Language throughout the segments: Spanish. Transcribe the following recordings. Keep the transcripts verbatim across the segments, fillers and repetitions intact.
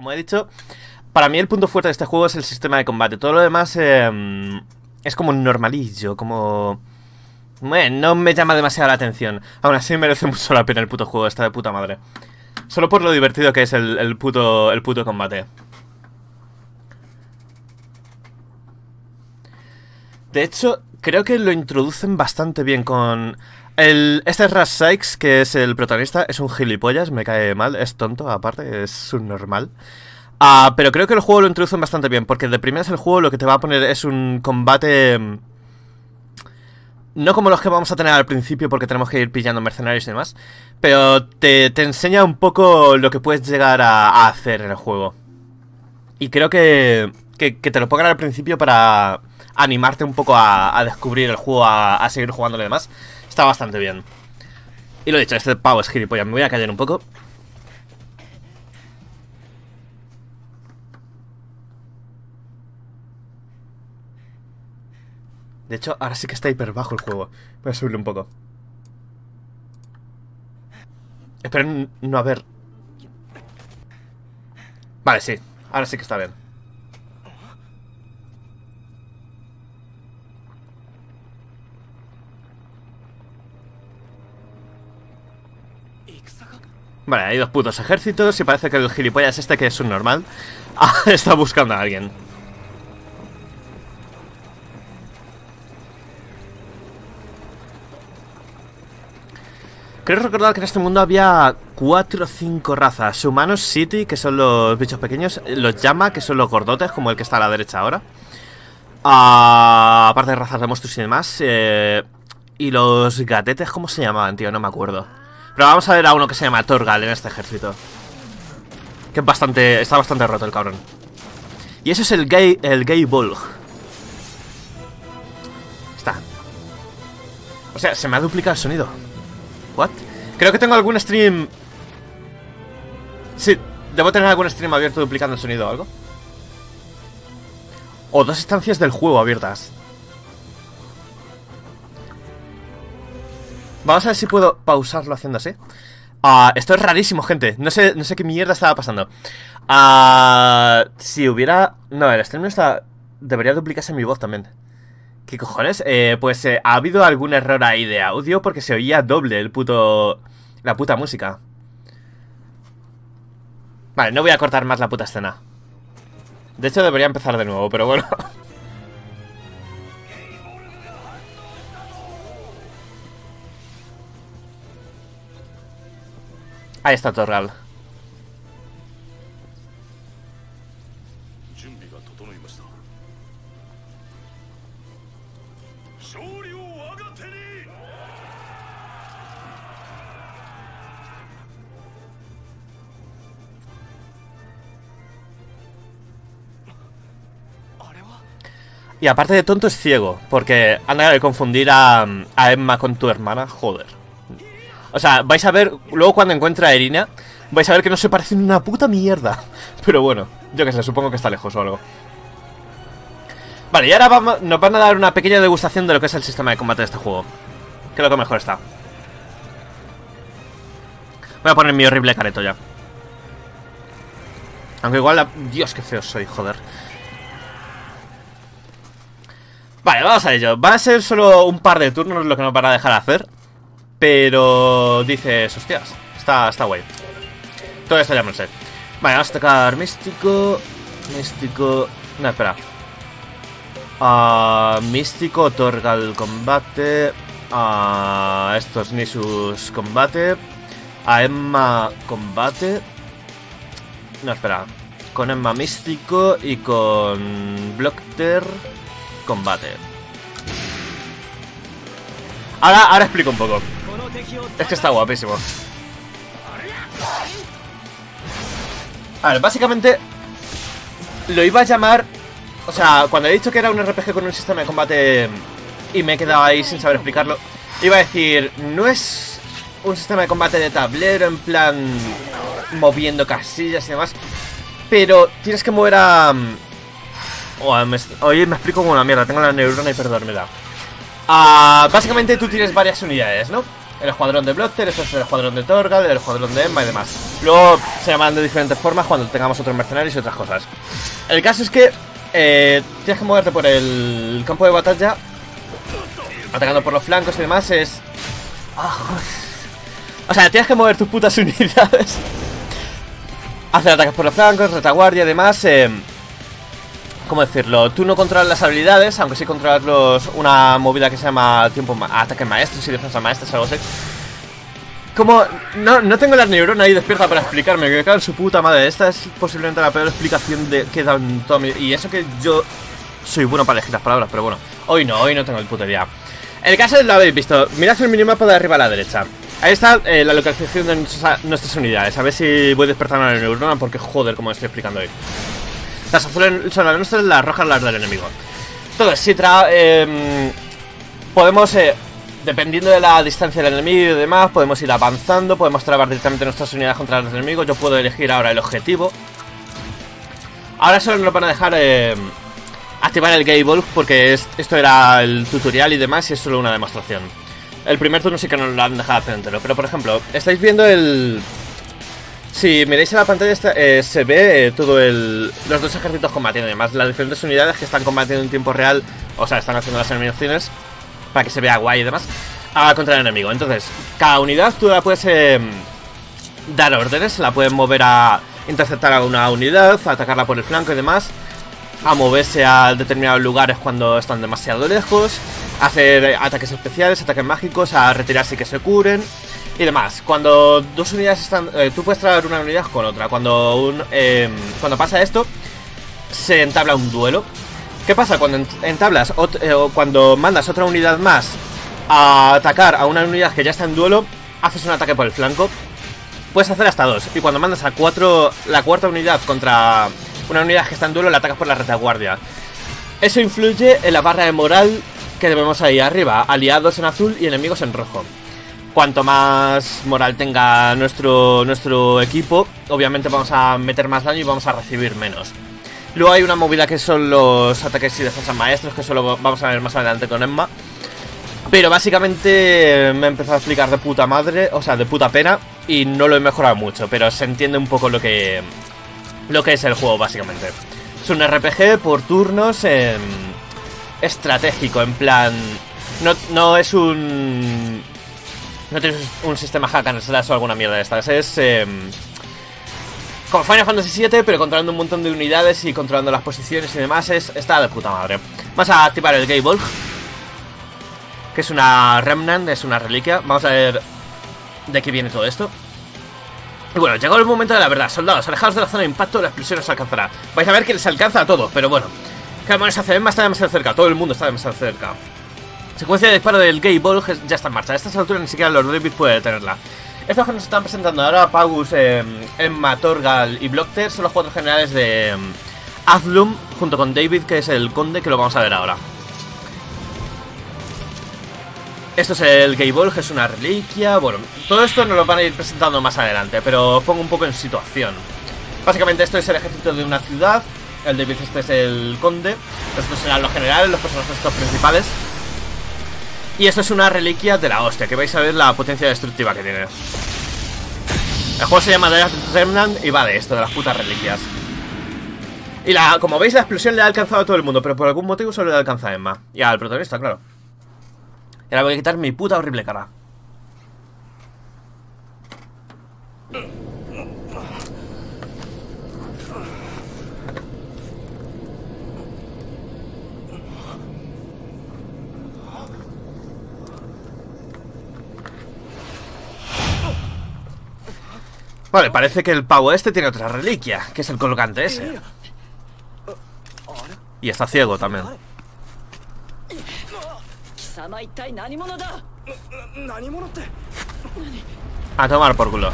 Como he dicho, para mí el punto fuerte de este juego es el sistema de combate. Todo lo demás eh, es como normalillo, como... Bueno, no me llama demasiado la atención. Aún así merece mucho la pena el puto juego, está de puta madre. Solo por lo divertido que es el, el, puto, el puto combate. De hecho, creo que lo introducen bastante bien con... El, este es Rush Sykes, que es el protagonista. Es un gilipollas, me cae mal, es tonto aparte, es subnormal. Ah, pero creo que el juego lo introducen bastante bien, porque de primeras el juego lo que te va a poner es un combate... No como los que vamos a tener al principio, porque tenemos que ir pillando mercenarios y demás, pero te, te enseña un poco lo que puedes llegar a, a hacer en el juego. Y creo que, que, que te lo pongan al principio para animarte un poco a, a descubrir el juego, a, a seguir jugándolo y demás. Está bastante bien. Y lo dicho, este pavo es gilipollas. Me voy a callar un poco. De hecho, ahora sí que está hiper bajo el juego. Voy a subirle un poco. Espero no haber... Vale, sí. Ahora sí que está bien. Vale, hay dos putos ejércitos y parece que el gilipollas este, que es un normal, está buscando a alguien. Creo recordar que en este mundo había cuatro o cinco razas. Humanos, City, que son los bichos pequeños. Los Llama, que son los gordotes, como el que está a la derecha ahora. Ah, aparte de razas de monstruos y demás. Eh, y los gatetes, ¿cómo se llamaban, tío? No me acuerdo. Pero vamos a ver a uno que se llama Torgal en este ejército. Que es bastante... Está bastante roto el cabrón. Y eso es el Gae... El Gae Bolg. Está. O sea, se me ha duplicado el sonido. ¿What? Creo que tengo algún stream... Sí, debo tener algún stream abierto duplicando el sonido o algo. O dos instancias del juego abiertas. Vamos a ver si puedo pausarlo haciendo así. Uh, esto es rarísimo, gente. No sé, no sé qué mierda estaba pasando. Uh, si hubiera... No, el stream no está... Debería duplicarse mi voz también. ¿Qué cojones? Eh, pues eh, ha habido algún error ahí de audio porque se oía doble el puto... La puta música. Vale, no voy a cortar más la puta escena. De hecho, debería empezar de nuevo, pero bueno... Ahí está Torgal. Y aparte de tonto es ciego, porque anda de confundir a, a Emma con tu hermana, joder. O sea, vais a ver, luego cuando encuentra a Irina, vais a ver que no se parecen una puta mierda. Pero bueno, yo que sé, supongo que está lejos o algo. Vale, y ahora vamos, nos van a dar una pequeña degustación de lo que es el sistema de combate de este juego. Que es lo que mejor está. Voy a poner mi horrible careto ya. Aunque igual, la... Dios, qué feo soy, joder. Vale, vamos a ello. Va a ser solo un par de turnos lo que nos van a dejar hacer. Pero dices, hostias, está, está guay. Todo esto ya me lo sé. Vale, vamos a tocar místico. Místico. No, espera. Uh, místico, Torgal combate. Uh, estos Nisus combate. A Emma combate. No, espera. Con Emma místico y con Blocter combate. Ahora, ahora explico un poco. Es que está guapísimo. A ver, básicamente lo iba a llamar... O sea, cuando he dicho que era un R P G con un sistema de combate y me he quedado ahí sin saber explicarlo, iba a decir, no es un sistema de combate de tablero en plan moviendo casillas y demás, pero tienes que mover a... Oh, me... Oye, me explico como una mierda, tengo la neurona hiperdormida. Uh, básicamente tú tienes varias unidades, ¿no? El escuadrón de Blocter, eso es el escuadrón de Torgal, el escuadrón de Emma y demás. Luego se llaman de diferentes formas cuando tengamos otros mercenarios y otras cosas. El caso es que eh, tienes que moverte por el campo de batalla, atacando por los flancos y demás. Es... Oh, o sea, tienes que mover tus putas unidades. Hacer ataques por los flancos, retaguardia y demás. Eh, ¿Cómo decirlo? Tú no controlas las habilidades, aunque sí controlas los, una movida que se llama tiempo ma ataques maestros y defensa maestras, algo así. Como, no, no tengo las neuronas ahí despierta para explicarme, que me cago en su puta madre. Esta es posiblemente la peor explicación de, que he dado en toda mi... Y eso que yo soy bueno para elegir las palabras, pero bueno. Hoy no, hoy no tengo el putería. El caso es, lo habéis visto, mirad el minimapa de arriba a la derecha. Ahí está eh, la localización de nuestras, nuestras unidades. A ver si voy despertando a la neurona, porque joder, como estoy explicando hoy. Las azules son las nuestras, las rojas las del enemigo. Entonces, si tra... Eh, podemos... Eh, Dependiendo de la distancia del enemigo y demás, podemos ir avanzando, podemos trabar directamente nuestras unidades contra los enemigos. Yo puedo elegir ahora el objetivo. Ahora solo nos van a dejar eh, activar el Gae Bolg, porque es, esto era el tutorial y demás, y es solo una demostración. El primer turno sí que nos lo han dejado hacer entero, pero por ejemplo, estáis viendo el... Si miráis en la pantalla está, eh, se ve eh, todo el... los dos ejércitos combatiendo y demás, las diferentes unidades que están combatiendo en tiempo real, o sea, están haciendo las eliminaciones para que se vea guay y demás, ah, contra el enemigo. Entonces, cada unidad tú la puedes eh, dar órdenes, la puedes mover a interceptar a una unidad, a atacarla por el flanco y demás, a moverse a determinados lugares cuando están demasiado lejos, a hacer ataques especiales, ataques mágicos, a retirarse y que se curen y demás. Cuando dos unidades están... Eh, tú puedes traer una unidad con otra. Cuando, un, eh, cuando pasa esto, se entabla un duelo. ¿Qué pasa? Cuando entablas o eh, cuando mandas otra unidad más a atacar a una unidad que ya está en duelo, haces un ataque por el flanco. Puedes hacer hasta dos. Y cuando mandas a cuatro, la cuarta unidad contra una unidad que está en duelo, la atacas por la retaguardia. Eso influye en la barra de moral que vemos ahí arriba. Aliados en azul y enemigos en rojo. Cuanto más moral tenga nuestro, nuestro equipo, obviamente vamos a meter más daño y vamos a recibir menos. Luego hay una movida que son los ataques y defensas maestros, que solo vamos a ver más adelante con Emma. Pero básicamente me he empezado a explicar de puta madre, o sea, de puta pena, y no lo he mejorado mucho, pero se entiende un poco lo que lo que es el juego, básicamente. Es un R P G por turnos, eh, estratégico, en plan... No, no es un... No tienes un sistema hack and slash o alguna mierda de estas, es... Eh, como Final Fantasy siete, pero controlando un montón de unidades y controlando las posiciones y demás, es, está de puta madre. Vamos a activar el Gae Bolg, que es una Remnant, es una reliquia. Vamos a ver de qué viene todo esto. Y bueno, llegó el momento de la verdad. Soldados, alejados de la zona de impacto, la explosión os alcanzará. Vais a ver que les alcanza a todos, pero bueno. Calmones hace más, está demasiado cerca, todo el mundo está demasiado cerca. Secuencia de disparo del Gae Bolg ya está en marcha. A estas alturas ni siquiera Lord David puede detenerla. Estos que nos están presentando ahora, Pagus, eh, Emma, Torgal y Blocter, son los cuatro generales de eh, Athlum, junto con David, que es el conde, que lo vamos a ver ahora. Esto es el Gae Bolg, es una reliquia. Bueno, todo esto nos lo van a ir presentando más adelante, pero os pongo un poco en situación. Básicamente esto es el ejército de una ciudad, el David este es el conde, estos serán los generales, los personajes estos principales. Y esto es una reliquia de la hostia, que vais a ver la potencia destructiva que tiene. El juego se llama The Last Remnant y va de esto, de las putas reliquias. Y la, como veis, la explosión le ha alcanzado a todo el mundo, pero por algún motivo solo le alcanza a Emma. Y al protagonista, claro. Y ahora voy a quitar mi puta horrible cara. Vale, parece que el pavo este tiene otra reliquia, que es el colocante ese. Y está ciego también. A tomar por culo.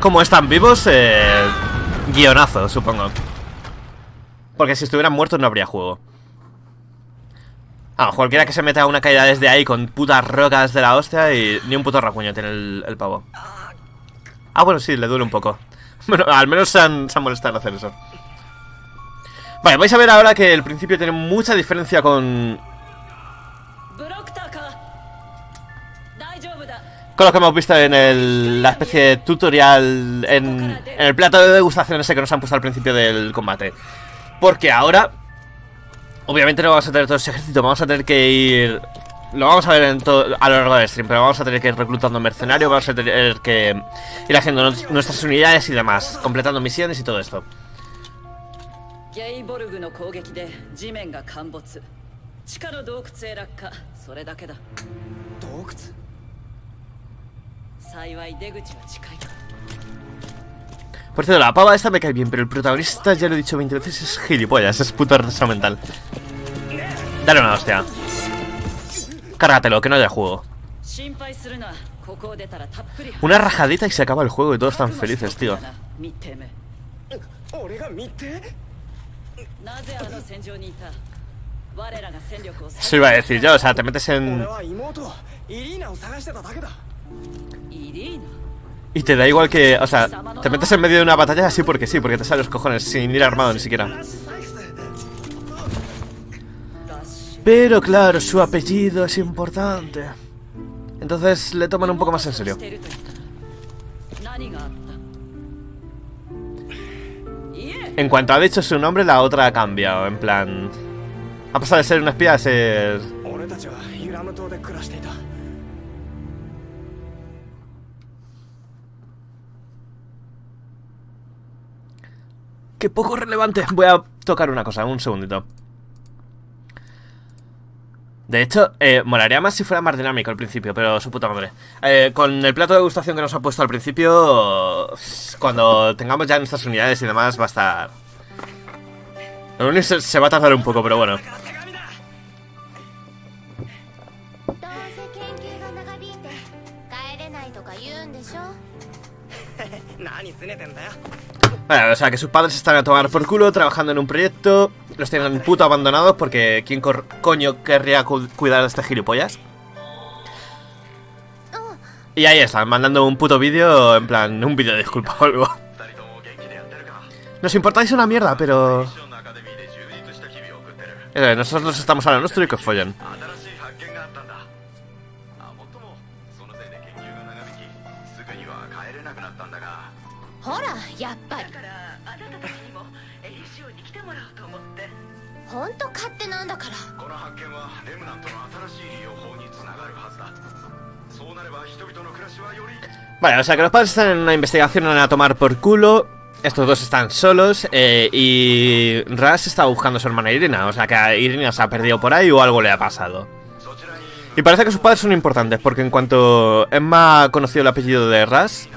Como están vivos, eh, guionazo, supongo. Porque si estuvieran muertos no habría juego. Ah, cualquiera que se meta a una caída desde ahí con putas rocas de la hostia y ni un puto rasguño tiene el, el pavo. Ah, bueno, sí, le duele un poco. Bueno, al menos se han, se han molestado en hacer eso. Vale, vais a ver ahora que el principio tiene mucha diferencia con... Con lo que hemos visto en el, la especie de tutorial en, en el plato de degustación ese que nos han puesto al principio del combate. Porque ahora, obviamente no vamos a tener todo ese ejército, vamos a tener que ir... Lo vamos a ver en todo, a lo largo del stream, pero vamos a tener que ir reclutando mercenarios, vamos a tener que ir haciendo no, nuestras unidades y demás, completando misiones y todo esto. Por cierto, la pava esta me cae bien, pero el protagonista, ya lo he dicho veinte veces, es gilipollas, es puto retraso mental. Dale una hostia. Cárgatelo, que no haya juego. Una rajadita y se acaba el juego y todos están felices, tío. Eso iba a decir yo, o sea, te metes en... Y te da igual que... O sea, te metes en medio de una batalla así porque sí, porque te salen los cojones, sin ir armado ni siquiera. Pero claro, su apellido es importante. Entonces le toman un poco más en serio. En cuanto ha dicho su nombre, la otra ha cambiado. En plan... Ha pasado de ser una espía a ser... ¡Qué poco relevante! Voy a tocar una cosa, un segundito. De hecho, eh, molaría más si fuera más dinámico al principio, pero su puta madre. Eh, con el plato de degustación que nos ha puesto al principio, cuando tengamos ya nuestras unidades y demás va a estar... Lo único se, se va a tardar un poco, pero bueno. Bueno, o sea que sus padres están a tomar por culo trabajando en un proyecto. Los tienen puto abandonados porque ¿quién coño querría cu cuidar a este gilipollas? Y ahí están, mandando un puto vídeo, en plan, un vídeo de disculpa o algo. Nos importáis una mierda, pero... Eh, nosotros estamos a lo nuestro y que os follen. Vale, o sea que los padres están en una investigación, van a tomar por culo. Estos dos están solos, eh, y Rush está buscando a su hermana Irina. O sea que Irina se ha perdido por ahí o algo le ha pasado. Y parece que sus padres son importantes, porque en cuanto Emma ha conocido el apellido de Rush,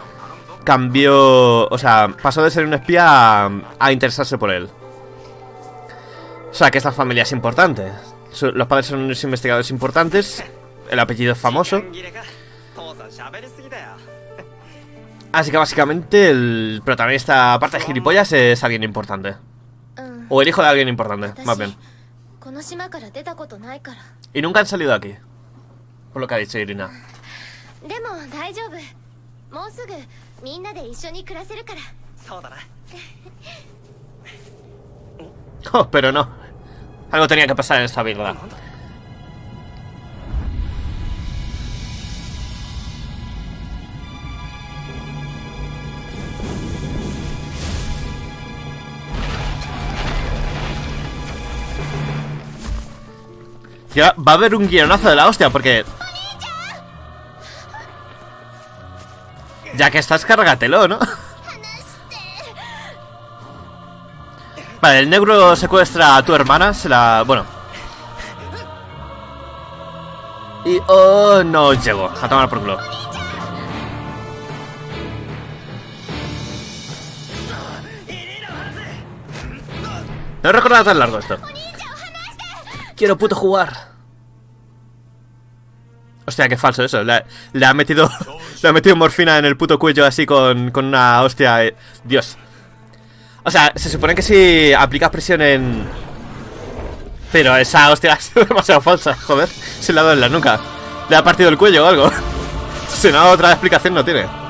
cambió, o sea, pasó de ser un espía a, a interesarse por él. O sea que esta familia es importante. Los padres son unos investigadores importantes. El apellido es famoso. Así que básicamente el protagonista, aparte de gilipollas, es alguien importante. O el hijo de alguien importante, más bien. Y nunca han salido de aquí, por lo que ha dicho Irina. Oh, pero no. Algo tenía que pasar en esta vida. Ya va a haber un guionazo de la hostia, porque... Ya que estás, cárgatelo, ¿no? Vale, el negro secuestra a tu hermana, se la... Bueno. Y... Oh, no llego. A tomar por culo. No recordaba tan largo esto. Quiero puto jugar. Hostia, qué falso eso. Le, le ha metido... le ha metido morfina en el puto cuello así con, con una hostia... Eh. Dios. O sea, se supone que si aplicas presión en... Pero esa hostia es demasiado falsa, joder. Se la ha dado en la nuca. Le ha partido el cuello o algo. Si no, otra explicación no tiene.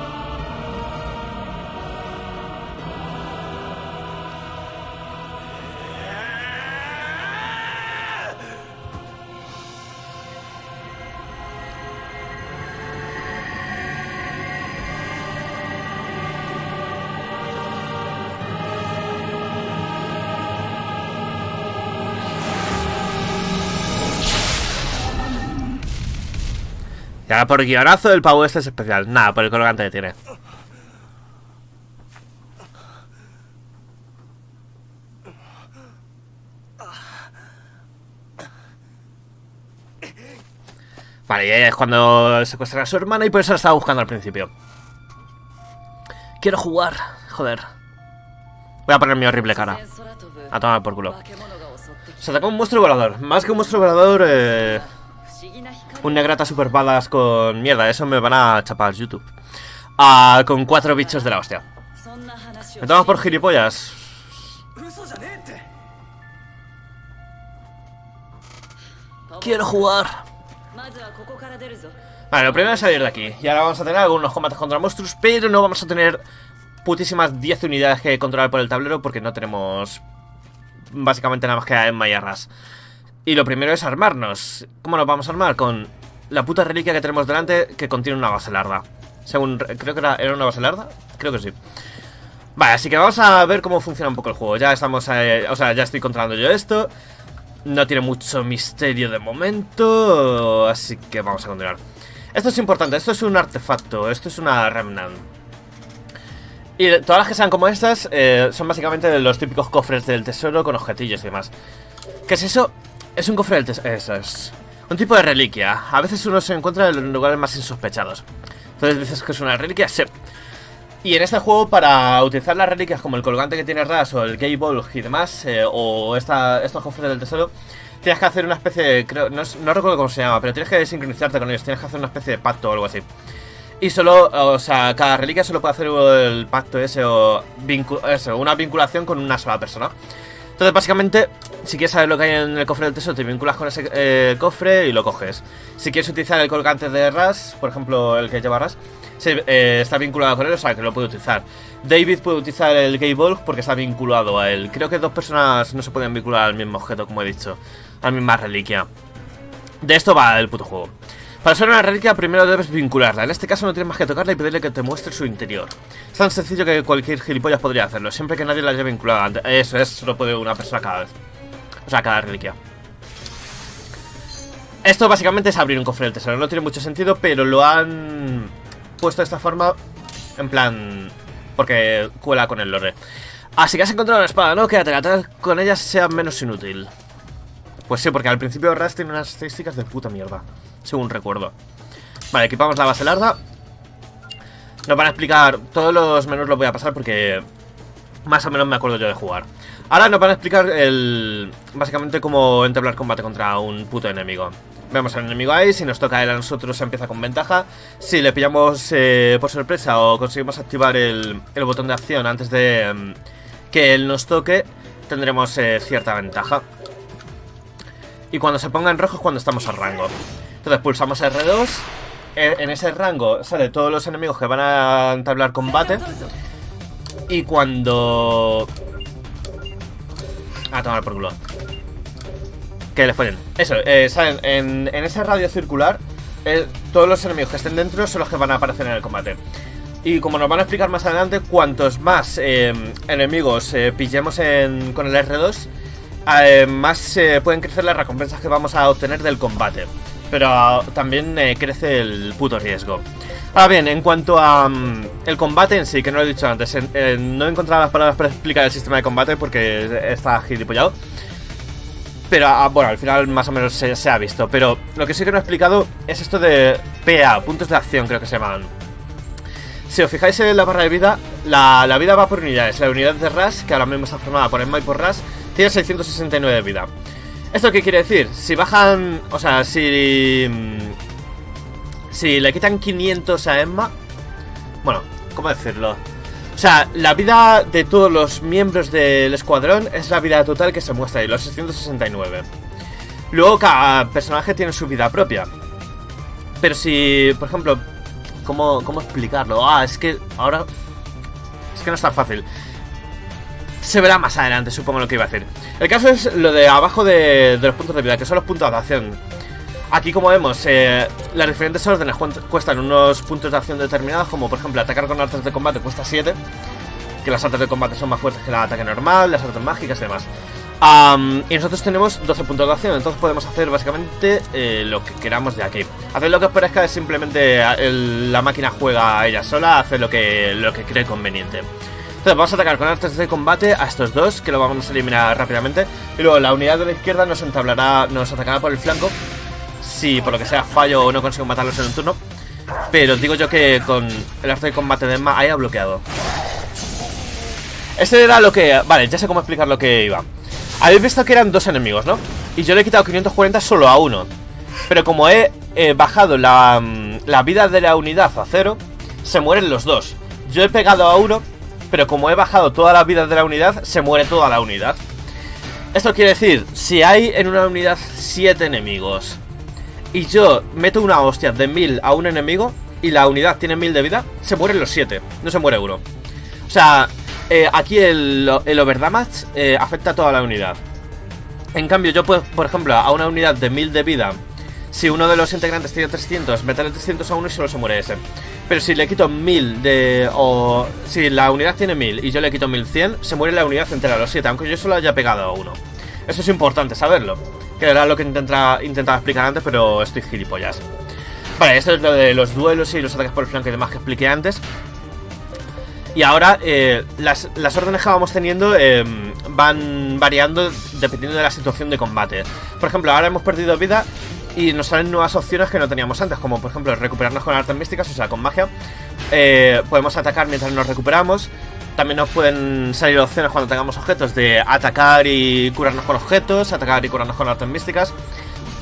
Ya por guionazo el pavo este es especial. Nada, por el colgante que tiene. Vale, es cuando secuestran a su hermana y por eso la estaba buscando al principio. Quiero jugar, joder. Voy a poner mi horrible cara. A tomar por culo. Se atacó un monstruo volador. Más que un monstruo volador, eh, un negrata super balas con mierda. Eso me van a chapar YouTube. Ah, con cuatro bichos de la hostia. Me tomas por gilipollas. Quiero jugar. Vale, lo primero es salir de aquí. Y ahora vamos a tener algunos combates contra monstruos, pero no vamos a tener putísimas diez unidades que controlar por el tablero, porque no tenemos básicamente nada más que a Emma y a Rush. Y lo primero es armarnos. ¿Cómo nos vamos a armar? Con la puta reliquia que tenemos delante, que contiene una baselarda. Según, creo que era, ¿era una baselarda? Creo que sí. Vale, así que vamos a ver cómo funciona un poco el juego. Ya estamos, eh, o sea, ya estoy controlando yo esto. No tiene mucho misterio de momento, así que vamos a continuar. Esto es importante, esto es un artefacto, esto es una remnant. Y todas las que sean como estas, eh, son básicamente los típicos cofres del tesoro con objetillos y demás. ¿Qué es eso? Es un cofre del tesoro, eso es. Un tipo de reliquia, a veces uno se encuentra en los lugares más insospechados. Entonces dices que es una reliquia, sí. Y en este juego, para utilizar las reliquias como el colgante que tiene Rush o el Gae Bolg y demás, eh, o esta, estos cofres del tesoro, tienes que hacer una especie de, creo, no, no recuerdo cómo se llama, pero tienes que sincronizarte con ellos, tienes que hacer una especie de pacto o algo así. Y solo, o sea, cada reliquia solo puede hacer el pacto ese o vincul eso, una vinculación con una sola persona. Entonces, básicamente, si quieres saber lo que hay en el cofre del tesoro, te vinculas con ese eh, cofre y lo coges. Si quieres utilizar el colgante de Rush, por ejemplo, el que lleva Rush, Sí, eh, está vinculado con él, o sea que lo puede utilizar. David puede utilizar el Gae Bolg porque está vinculado a él. Creo que dos personas no se pueden vincular al mismo objeto, como he dicho, a la misma reliquia. De esto va el puto juego. Para ser una reliquia primero debes vincularla. En este caso no tienes más que tocarla y pedirle que te muestre su interior. Es tan sencillo que cualquier gilipollas podría hacerlo, siempre que nadie la haya vinculado antes. Eso es, solo puede una persona cada vez. O sea, cada reliquia. Esto básicamente es abrir un cofre del tesoro. No tiene mucho sentido, pero lo han puesto de esta forma, en plan, porque cuela con el lore. Así que has encontrado una espada, ¿no? Quédate, tratar con ella sea menos inútil. Pues sí, porque al principio Rush tiene unas estadísticas de puta mierda, según recuerdo. Vale, equipamos la base larga. Nos van a explicar, todos los menús los voy a pasar porque más o menos me acuerdo yo de jugar. Ahora nos van a explicar el, básicamente cómo entablar combate contra un puto enemigo. Vemos al enemigo ahí, si nos toca él a nosotros empieza con ventaja. Si le pillamos eh, por sorpresa o conseguimos activar el, el botón de acción antes de um, que él nos toque, tendremos eh, cierta ventaja. Y cuando se ponga en rojo es cuando estamos al rango. Entonces pulsamos erre dos, eh, en ese rango sale todos los enemigos que van a entablar combate. Y cuando... a tomar por culo, que le follen. Eso, eh, saben, en, en ese radio circular, eh, todos los enemigos que estén dentro son los que van a aparecer en el combate. Y como nos van a explicar más adelante, cuantos más eh, enemigos eh, pillemos en, con el erre dos, eh, más eh, pueden crecer las recompensas que vamos a obtener del combate. Pero uh, también eh, crece el puto riesgo. Ahora bien, en cuanto a um, el combate en sí, que no lo he dicho antes, en, eh, no he encontrado las palabras para explicar el sistema de combate porque está gilipollado. Pero, bueno, al final más o menos se, se ha visto. Pero lo que sí que no he explicado es esto de pe a, puntos de acción creo que se llaman. Si os fijáis en la barra de vida, la, la vida va por unidades. La unidad de Rush, que ahora mismo está formada por Emma y por Rush, tiene seiscientos sesenta y nueve de vida. ¿Esto qué quiere decir? Si bajan, o sea, si... Si le quitan quinientos a Emma... Bueno, ¿cómo decirlo? O sea, la vida de todos los miembros del escuadrón es la vida total que se muestra ahí, los seiscientos sesenta y nueve. Luego cada personaje tiene su vida propia. Pero si, por ejemplo, ¿cómo, cómo explicarlo? Ah, es que ahora... Es que no es tan fácil. Se verá más adelante, supongo lo que iba a decir. El caso es lo de abajo de, de los puntos de vida, que son los puntos de acción. Aquí, como vemos, eh, las diferentes órdenes cuestan unos puntos de acción determinados, como por ejemplo atacar con artes de combate cuesta siete, que las artes de combate son más fuertes que el ataque normal, las artes mágicas y demás. Um, y nosotros tenemos doce puntos de acción, entonces podemos hacer básicamente eh, lo que queramos de aquí. Hacer lo que os parezca, es simplemente el, la máquina juega ella sola, hace lo que, lo que cree conveniente. Entonces vamos a atacar con artes de combate a estos dos, que lo vamos a eliminar rápidamente. Y luego la unidad de la izquierda nos entablará, nos atacará por el flanco, si por lo que sea fallo o no consigo matarlos en un turno. Pero os digo yo que con el arte de combate de Emma haya bloqueado. Ese era lo que... Vale, ya sé cómo explicar lo que iba. Habéis visto que eran dos enemigos, ¿no? Y yo le he quitado quinientos cuarenta solo a uno. Pero como he eh, bajado la, la vida de la unidad a cero, se mueren los dos. Yo he pegado a uno, pero como he bajado toda la vida de la unidad, se muere toda la unidad. Esto quiere decir, si hay en una unidad siete enemigos y yo meto una hostia de mil a un enemigo y la unidad tiene mil de vida, se mueren los siete, no se muere uno. O sea... Eh, aquí el, el overdamage eh, afecta a toda la unidad. En cambio yo puedo, por ejemplo, a una unidad de mil de vida, si uno de los integrantes tiene trescientos, meterle trescientos a uno y solo se muere ese. Pero si le quito mil de... o si la unidad tiene mil y yo le quito mil cien, se muere la unidad entera, los siete, aunque yo solo haya pegado a uno. Eso es importante saberlo, que era lo que intenta, intentaba explicar antes, pero estoy gilipollas. Vale, esto es lo de los duelos y los ataques por el flanco y demás que expliqué antes. Y ahora eh, las, las órdenes que vamos teniendo eh, van variando dependiendo de la situación de combate. Por ejemplo, ahora hemos perdido vida y nos salen nuevas opciones que no teníamos antes, como por ejemplo recuperarnos con artes místicas, o sea, con magia. Eh, podemos atacar mientras nos recuperamos. También nos pueden salir opciones cuando tengamos objetos de atacar y curarnos con objetos, atacar y curarnos con artes místicas.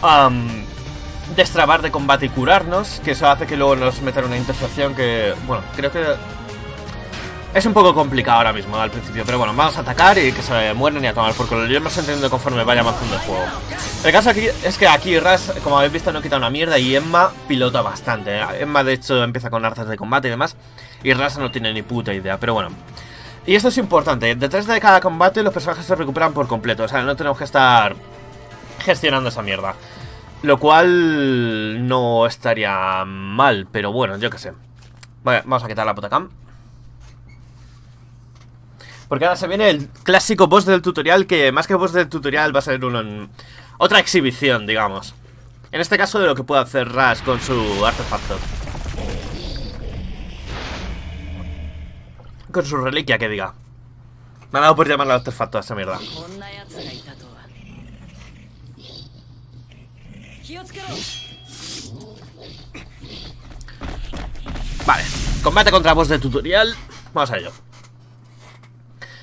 Um, destrabar de combate y curarnos, que eso hace que luego nos metan una intersección que, bueno, creo que... es un poco complicado ahora mismo al principio, pero bueno, vamos a atacar y que se mueren y a tomar por culo. Yo me estoy entendiendo conforme vaya avanzando el juego. El caso aquí es que aquí Rush, como habéis visto, no quita una mierda y Emma pilota bastante. Emma de hecho empieza con artes de combate y demás, y Rush no tiene ni puta idea, pero bueno. Y esto es importante, detrás de cada combate los personajes se recuperan por completo, o sea, no tenemos que estar gestionando esa mierda. Lo cual no estaría mal, pero bueno, yo qué sé. Vale, vamos a quitar la potacam. Porque ahora se viene el clásico boss del tutorial, que más que boss del tutorial va a ser uno en... otra exhibición, digamos. En este caso de lo que puede hacer Rush con su artefacto. Con su reliquia, que diga. Me ha dado por llamarlo artefacto a esa mierda. Vale, combate contra boss del tutorial. Vamos a ello.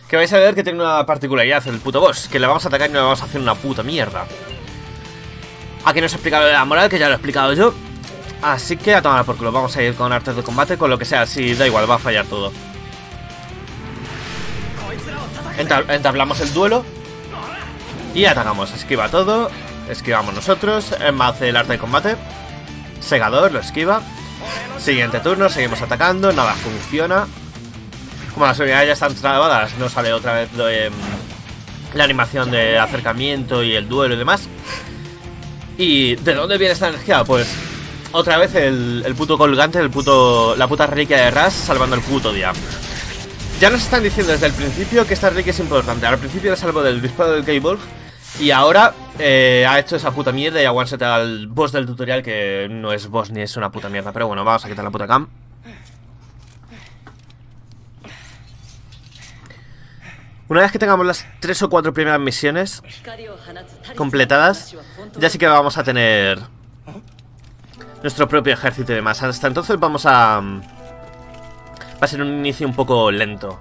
Que vais a ver que tiene una particularidad el puto boss, que le vamos a atacar y no le vamos a hacer una puta mierda. Aquí nos he explicado lo de la moral, que ya lo he explicado yo. Así que a tomar por culo, vamos a ir con artes de combate, con lo que sea, si da igual, va a fallar todo. Entab entablamos el duelo y atacamos, esquiva todo, esquivamos nosotros, Emma hace el arte de combate, segador, lo esquiva. Siguiente turno, seguimos atacando, nada funciona. Como las unidades ya están trabadas, no sale otra vez de, um, la animación de acercamiento y el duelo y demás. ¿Y de dónde viene esta energía? Pues otra vez el, el puto colgante, el puto, la puta reliquia de Rush salvando el puto día. Ya nos están diciendo desde el principio que esta reliquia es importante. Al principio la salvó del disparo del Gae Bolg y ahora eh, ha hecho esa puta mierda y ha one-shot al boss del tutorial, que no es boss ni es una puta mierda. Pero bueno, vamos a quitar la puta cam. Una vez que tengamos las tres o cuatro primeras misiones completadas, ya sí que vamos a tener nuestro propio ejército y demás. Hasta entonces vamos a... va a ser un inicio un poco lento.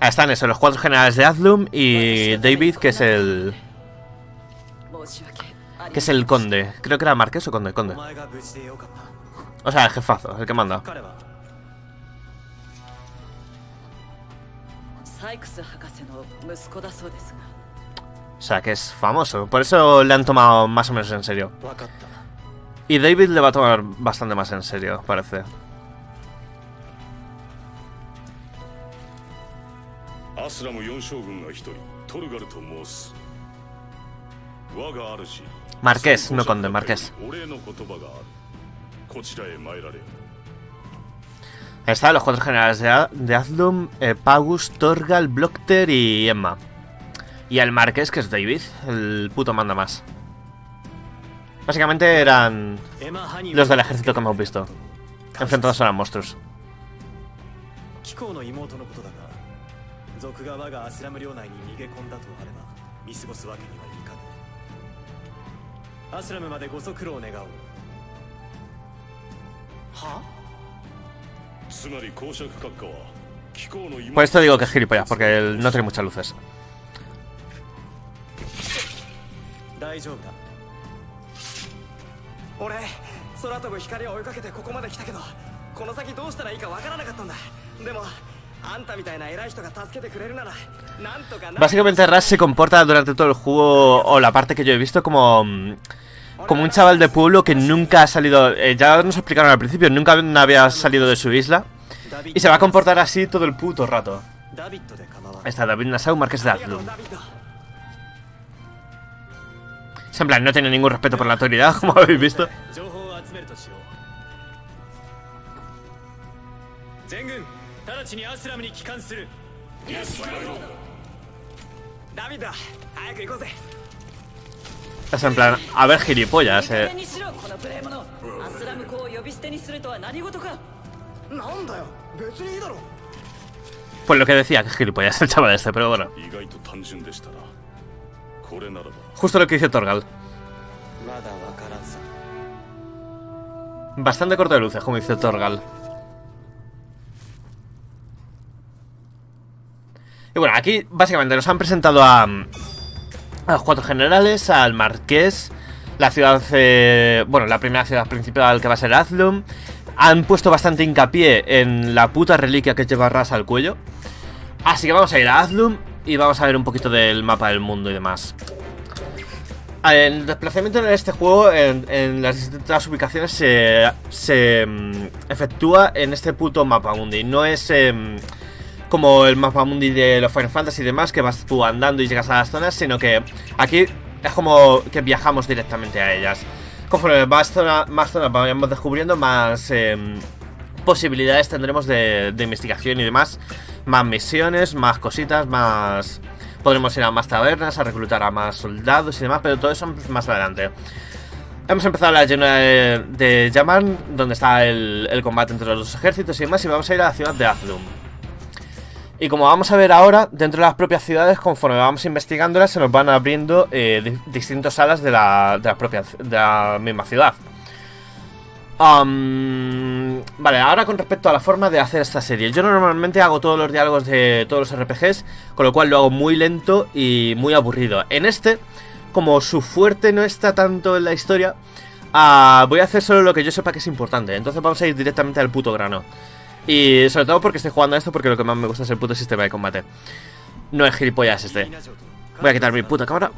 Ahí están eso, los cuatro generales de Athlum y David, que es el... que es el conde. Creo que era marqués o conde, conde. O sea, el jefazo, el que manda. O sea, que es famoso. Por eso le han tomado más o menos en serio. Y David le va a tomar bastante más en serio, parece. Marqués, no conde, marqués. Estaban los cuatro generales de, de Athlum, eh, Pagus, Torgal, Blocter y Emma. Y el marqués, que es David, el puto manda más. Básicamente eran los del ejército que hemos visto, enfrentados a los monstruos. Por esto digo que es gilipollas, porque él no tiene muchas luces. Básicamente Rush se comporta durante todo el juego, o la parte que yo he visto, como como un chaval de pueblo que nunca ha salido, eh, ya nos explicaron al principio, nunca había salido de su isla, y se va a comportar así todo el puto rato. Ahí está David Nassau, marqués de Azdum. En plan, no tiene ningún respeto por la autoridad, como habéis visto. Es en plan, a ver gilipollas, eh. Pues lo que decía, que gilipollas el chaval este, pero bueno. Justo lo que dice Torgal. Bastante corto de luces, como dice Torgal. Y bueno, aquí básicamente nos han presentado a, a los cuatro generales, al marqués, la ciudad, eh, bueno, la primera ciudad principal que va a ser Athlum. Han puesto bastante hincapié en la puta reliquia que lleva Rush al cuello. Así que vamos a ir a Athlum y vamos a ver un poquito del mapa del mundo y demás. El desplazamiento en este juego, en, en las distintas ubicaciones, se, se efectúa en este puto mapa mundi. No es eh, como el mapa mundi de los Final Fantasy y demás, que vas tú andando y llegas a las zonas, sino que aquí es como que viajamos directamente a ellas. Conforme más, zona, más zonas vayamos descubriendo, más eh, posibilidades tendremos de, de investigación y demás. Más misiones, más cositas, más... Podremos ir a más tabernas, a reclutar a más soldados y demás, pero todo eso más adelante. Hemos empezado la llanura de, de Yaman, donde está el, el combate entre los dos ejércitos y demás, y vamos a ir a la ciudad de Azdum. Y como vamos a ver ahora, dentro de las propias ciudades, conforme vamos investigándolas, se nos van abriendo eh, di distintas salas de la, de, las propias, de la misma ciudad. Um, vale, ahora con respecto a la forma de hacer esta serie, yo normalmente hago todos los diálogos de todos los R P Gs, con lo cual lo hago muy lento y muy aburrido. En este, como su fuerte no está tanto en la historia, uh, voy a hacer solo lo que yo sepa que es importante. Entonces vamos a ir directamente al puto grano. Y sobre todo porque estoy jugando a esto, porque lo que más me gusta es el puto sistema de combate. No es gilipollas este. Voy a quitar mi puta cámara.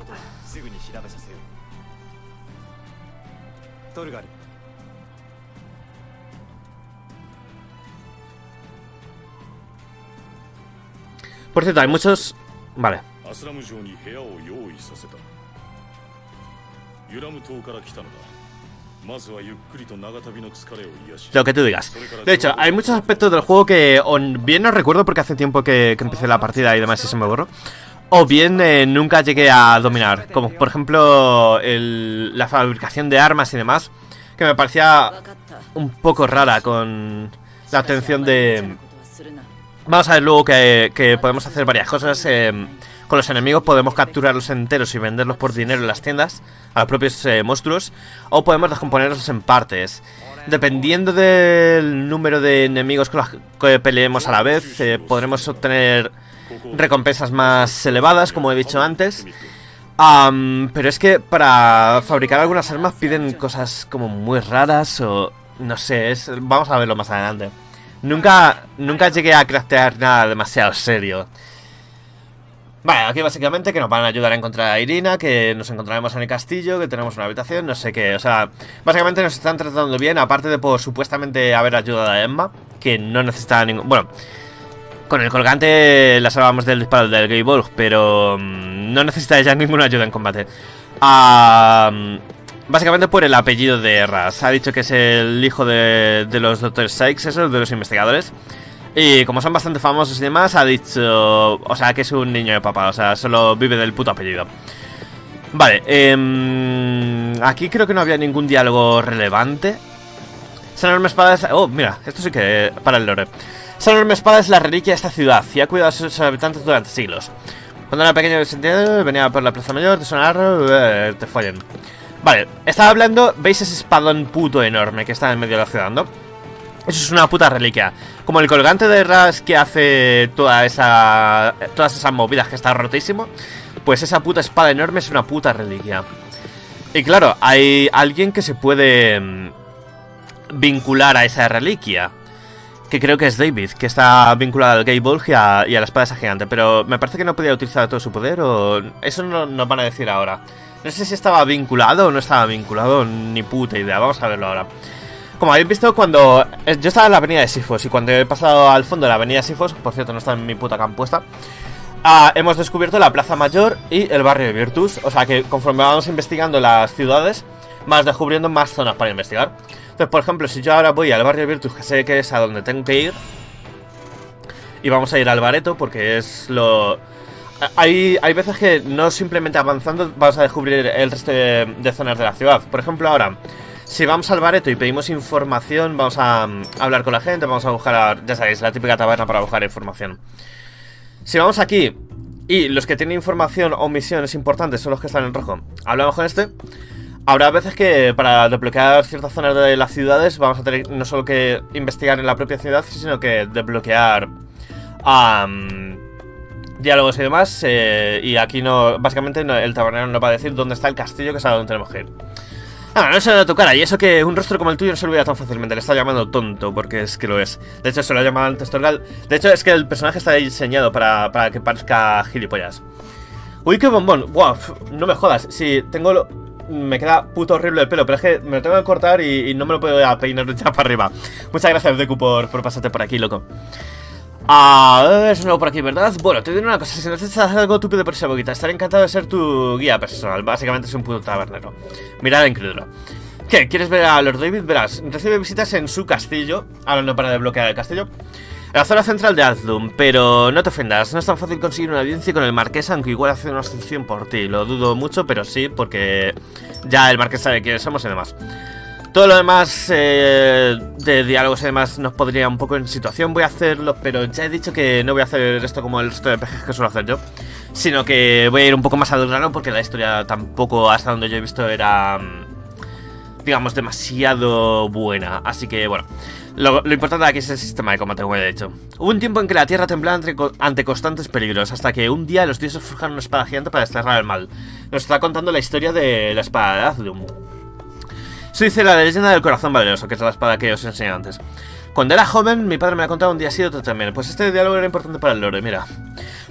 Por cierto, hay muchos... Vale. Lo que tú digas. De hecho, hay muchos aspectos del juego que o bien no recuerdo porque hace tiempo que, que empecé la partida y demás y se me borró, o bien eh, nunca llegué a dominar. Como por ejemplo el, la fabricación de armas y demás, que me parecía un poco rara con la obtención de... Vamos a ver luego que, que podemos hacer varias cosas eh, con los enemigos. Podemos capturarlos enteros y venderlos por dinero en las tiendas a los propios eh, monstruos, o podemos descomponerlos en partes. Dependiendo del número de enemigos con los que peleemos a la vez, eh, podremos obtener recompensas más elevadas, como he dicho antes. Um, pero es que para fabricar algunas armas piden cosas como muy raras o... No sé, es, vamos a verlo más adelante. Nunca, nunca llegué a craftear nada demasiado serio. Vale, aquí básicamente que nos van a ayudar a encontrar a Irina, que nos encontraremos en el castillo, que tenemos una habitación, no sé qué. O sea, básicamente nos están tratando bien, aparte de por supuestamente haber ayudado a Emma, que no necesitaba ningún... Bueno, con el colgante la salvamos del disparo del Gae Bolg, pero no necesita ella ninguna ayuda en combate. Ah... Básicamente por el apellido de Rush. Ha dicho que es el hijo de, de los doctores Sykes, eso, de los investigadores. Y como son bastante famosos y demás, ha dicho... O sea, que es un niño de papá, o sea, solo vive del puto apellido. Vale, eh, aquí creo que no había ningún diálogo relevante. Esa enorme espada es... Oh, mira, esto sí que... Para el lore. Esa enorme espada es la reliquia de esta ciudad y ha cuidado a sus habitantes durante siglos. Cuando era pequeño, venía por la plaza mayor, te sonar... Te follen. Vale, estaba hablando... ¿Veis ese espadón puto enorme que está en medio de la ciudad, no? Eso es una puta reliquia. Como el colgante de Rush que hace toda esa... Todas esas movidas que está rotísimo. Pues esa puta espada enorme es una puta reliquia. Y claro, hay alguien que se puede vincular a esa reliquia, que creo que es David, que está vinculado al Gae Bolg y, y a la espada esa gigante. Pero me parece que no podía utilizar todo su poder, o... Eso no nos van a decir ahora. No sé si estaba vinculado o no estaba vinculado, ni puta idea. Vamos a verlo ahora. Como habéis visto, cuando... Yo estaba en la avenida de Sifos, y cuando he pasado al fondo de la avenida Sifos, por cierto, no está en mi puta campuesta, ah, hemos descubierto la plaza mayor y el barrio de Virtus. O sea que conforme vamos investigando las ciudades, vamos descubriendo más zonas para investigar. Entonces, por ejemplo, si yo ahora voy al barrio de Virtus, que sé que es a donde tengo que ir, y vamos a ir al bareto, porque es lo... Hay, hay veces que no simplemente avanzando vamos a descubrir el resto de, de zonas de la ciudad. Por ejemplo, ahora, si vamos al bareto y pedimos información, vamos a, a hablar con la gente, vamos a buscar, ya sabéis, la típica taberna para buscar información. Si vamos aquí y los que tienen información o misiones importantes son los que están en rojo, hablamos con este. Habrá veces que para desbloquear ciertas zonas de las ciudades vamos a tener no solo que investigar en la propia ciudad, sino que desbloquear um, diálogos y demás. Eh, y aquí no, básicamente no, el tabernero no va a decir dónde está el castillo, que es a donde tenemos que ir. Ah, no se da tu cara, y eso que un rostro como el tuyo no se olvida tan fácilmente. Le está llamando tonto, porque es que lo es. De hecho, se lo ha llamado antes Torgal. De hecho, es que el personaje está diseñado para, para que parezca gilipollas. Uy, qué bombón. Wow, no me jodas. Si tengo lo... Me queda puto horrible el pelo, pero es que me lo tengo que cortar y, y no me lo puedo peinar ya para arriba. Muchas gracias, Deku, por, por pasarte por aquí, loco. Ah, es nuevo por aquí, ¿verdad? Bueno, te diré una cosa, si necesitas algo tupido por esa boquita, estaré encantado de ser tu guía personal. Básicamente es un puto tabernero. Mirada incrédula. ¿Qué? ¿Quieres ver a Lord David? Verás, recibe visitas en su castillo. Ahora no para desbloquear el castillo. La zona central de Azdum, pero no te ofendas, no es tan fácil conseguir una audiencia con el marqués, aunque igual hace una excepción por ti. Lo dudo mucho, pero sí, porque ya el marqués sabe quiénes somos y demás. Todo lo demás eh, de diálogos y demás nos podría un poco en situación. Voy a hacerlo, pero ya he dicho que no voy a hacer esto como el resto de P Gs que suelo hacer yo, sino que voy a ir un poco más al grano, porque la historia tampoco, hasta donde yo he visto, era... digamos, demasiado buena. Así que, bueno, lo, lo importante aquí es el sistema de combate, como he dicho. Hubo un tiempo en que la tierra temblaba ante, ante constantes peligros, hasta que un día los dioses forjaron una espada gigante para desterrar el mal. Nos está contando la historia de la espada de Athlum. Eso dice la leyenda del Corazón Valeroso, que es la espada que os enseñé antes. Cuando era joven, mi padre me la contaba un día así, otro también. Pues este diálogo era importante para el lore, mira.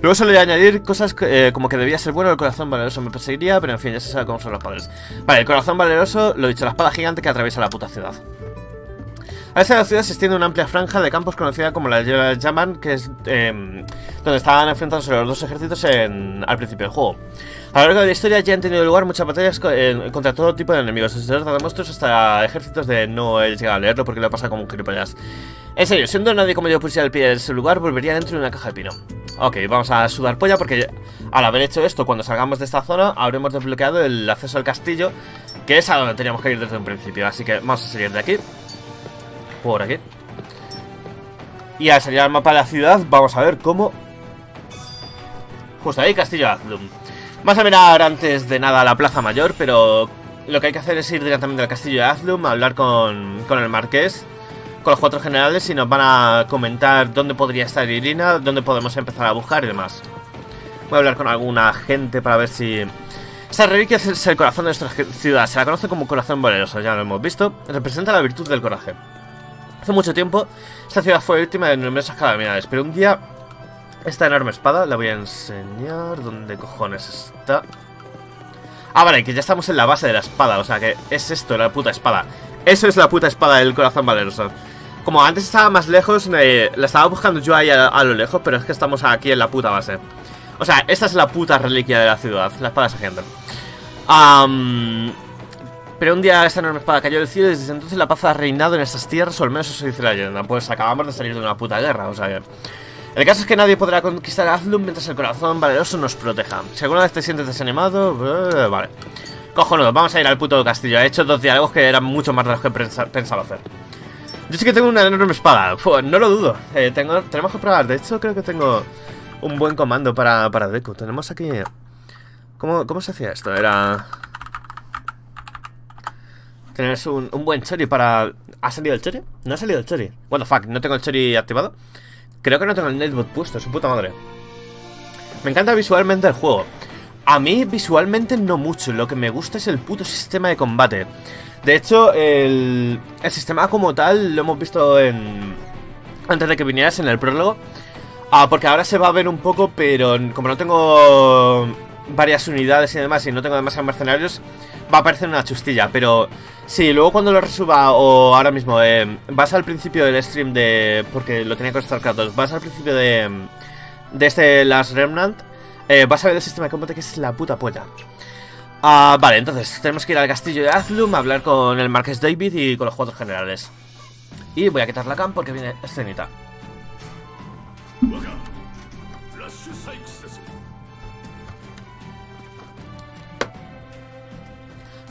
Luego solo iba a añadir cosas eh, como que debía ser bueno, el corazón valeroso me perseguiría, pero en fin, ya se sabe cómo son los padres. Vale, el corazón valeroso, lo dicho, la espada gigante que atraviesa la puta ciudad. A esta ciudad se extiende una amplia franja de campos conocida como la de Yaman, que es eh, donde estaban enfrentándose los dos ejércitos en, al principio del juego. A lo largo de la historia ya han tenido lugar muchas batallas eh, contra todo tipo de enemigos, desde hordas de monstruos hasta ejércitos de... No he llegado a leerlo porque lo pasa como un gilipollas. En serio, siendo nadie como yo pusiera el pie en ese lugar, volvería dentro de una caja de pino. Ok, vamos a sudar polla porque al haber hecho esto, cuando salgamos de esta zona, habremos desbloqueado el acceso al castillo, que es a donde teníamos que ir desde un principio. Así que vamos a salir de aquí. Por aquí. Y al salir al mapa de la ciudad, vamos a ver cómo... Justo ahí, castillo Azdum. Vamos a mirar antes de nada la plaza mayor, pero lo que hay que hacer es ir directamente al castillo de Azdum, a hablar con, con el marqués, con los cuatro generales, y nos van a comentar dónde podría estar Irina, dónde podemos empezar a buscar y demás. Voy a hablar con alguna gente para ver si... Esta reliquia es el corazón de nuestra ciudad, se la conoce como corazón valeroso, ya lo hemos visto. Representa la virtud del coraje. Hace mucho tiempo, esta ciudad fue víctima de numerosas calamidades, pero un día... Esta enorme espada, la voy a enseñar... ¿Dónde cojones está? Ah, vale, que ya estamos en la base de la espada, o sea que es esto, la puta espada. Eso es la puta espada del corazón valeroso. Como antes estaba más lejos, me... la estaba buscando yo ahí a, a lo lejos, pero es que estamos aquí en la puta base. O sea, esta es la puta reliquia de la ciudad, la espada sagiente. Um... Pero un día esta enorme espada cayó del cielo y desde entonces la paz ha reinado en estas tierras, o al menos eso dice la leyenda. Pues acabamos de salir de una puta guerra, o sea que... El caso es que nadie podrá conquistar a Athlum mientras el corazón valeroso nos proteja. Si alguna vez te sientes desanimado... Uh, vale. Cojonudo, vamos a ir al puto castillo. He hecho dos diálogos que eran mucho más de los que pensaba hacer. Yo sí que tengo una enorme espada. Uf, no lo dudo. Eh, tengo, tenemos que probar. De hecho, creo que tengo un buen comando para, para Deku. Tenemos aquí... ¿Cómo, cómo se hacía esto? Era... Tenés un, un buen Chori para... ¿Ha salido el Chori? No ha salido el Chori. What the fuck, no tengo el Chori activado. Creo que no tengo el netbot puesto, su puta madre. Me encanta visualmente el juego. A mí visualmente no mucho. Lo que me gusta es el puto sistema de combate. De hecho, el, el sistema como tal lo hemos visto en... Antes de que vinieras, en el prólogo. Ah, porque ahora se va a ver un poco, pero como no tengo varias unidades y demás, y no tengo demasiados mercenarios, va a parecer una chustilla, pero... Sí, luego cuando lo resuba, o ahora mismo, eh, vas al principio del stream de... Porque lo tenía con StarCraft dos, vas al principio de... De este Last Remnant, eh, vas a ver el sistema de combate que es la puta polla. Ah, vale, entonces, tenemos que ir al castillo de Athlum, a hablar con el Marqués David y con los cuatro generales. Y voy a quitar la cam porque viene escenita.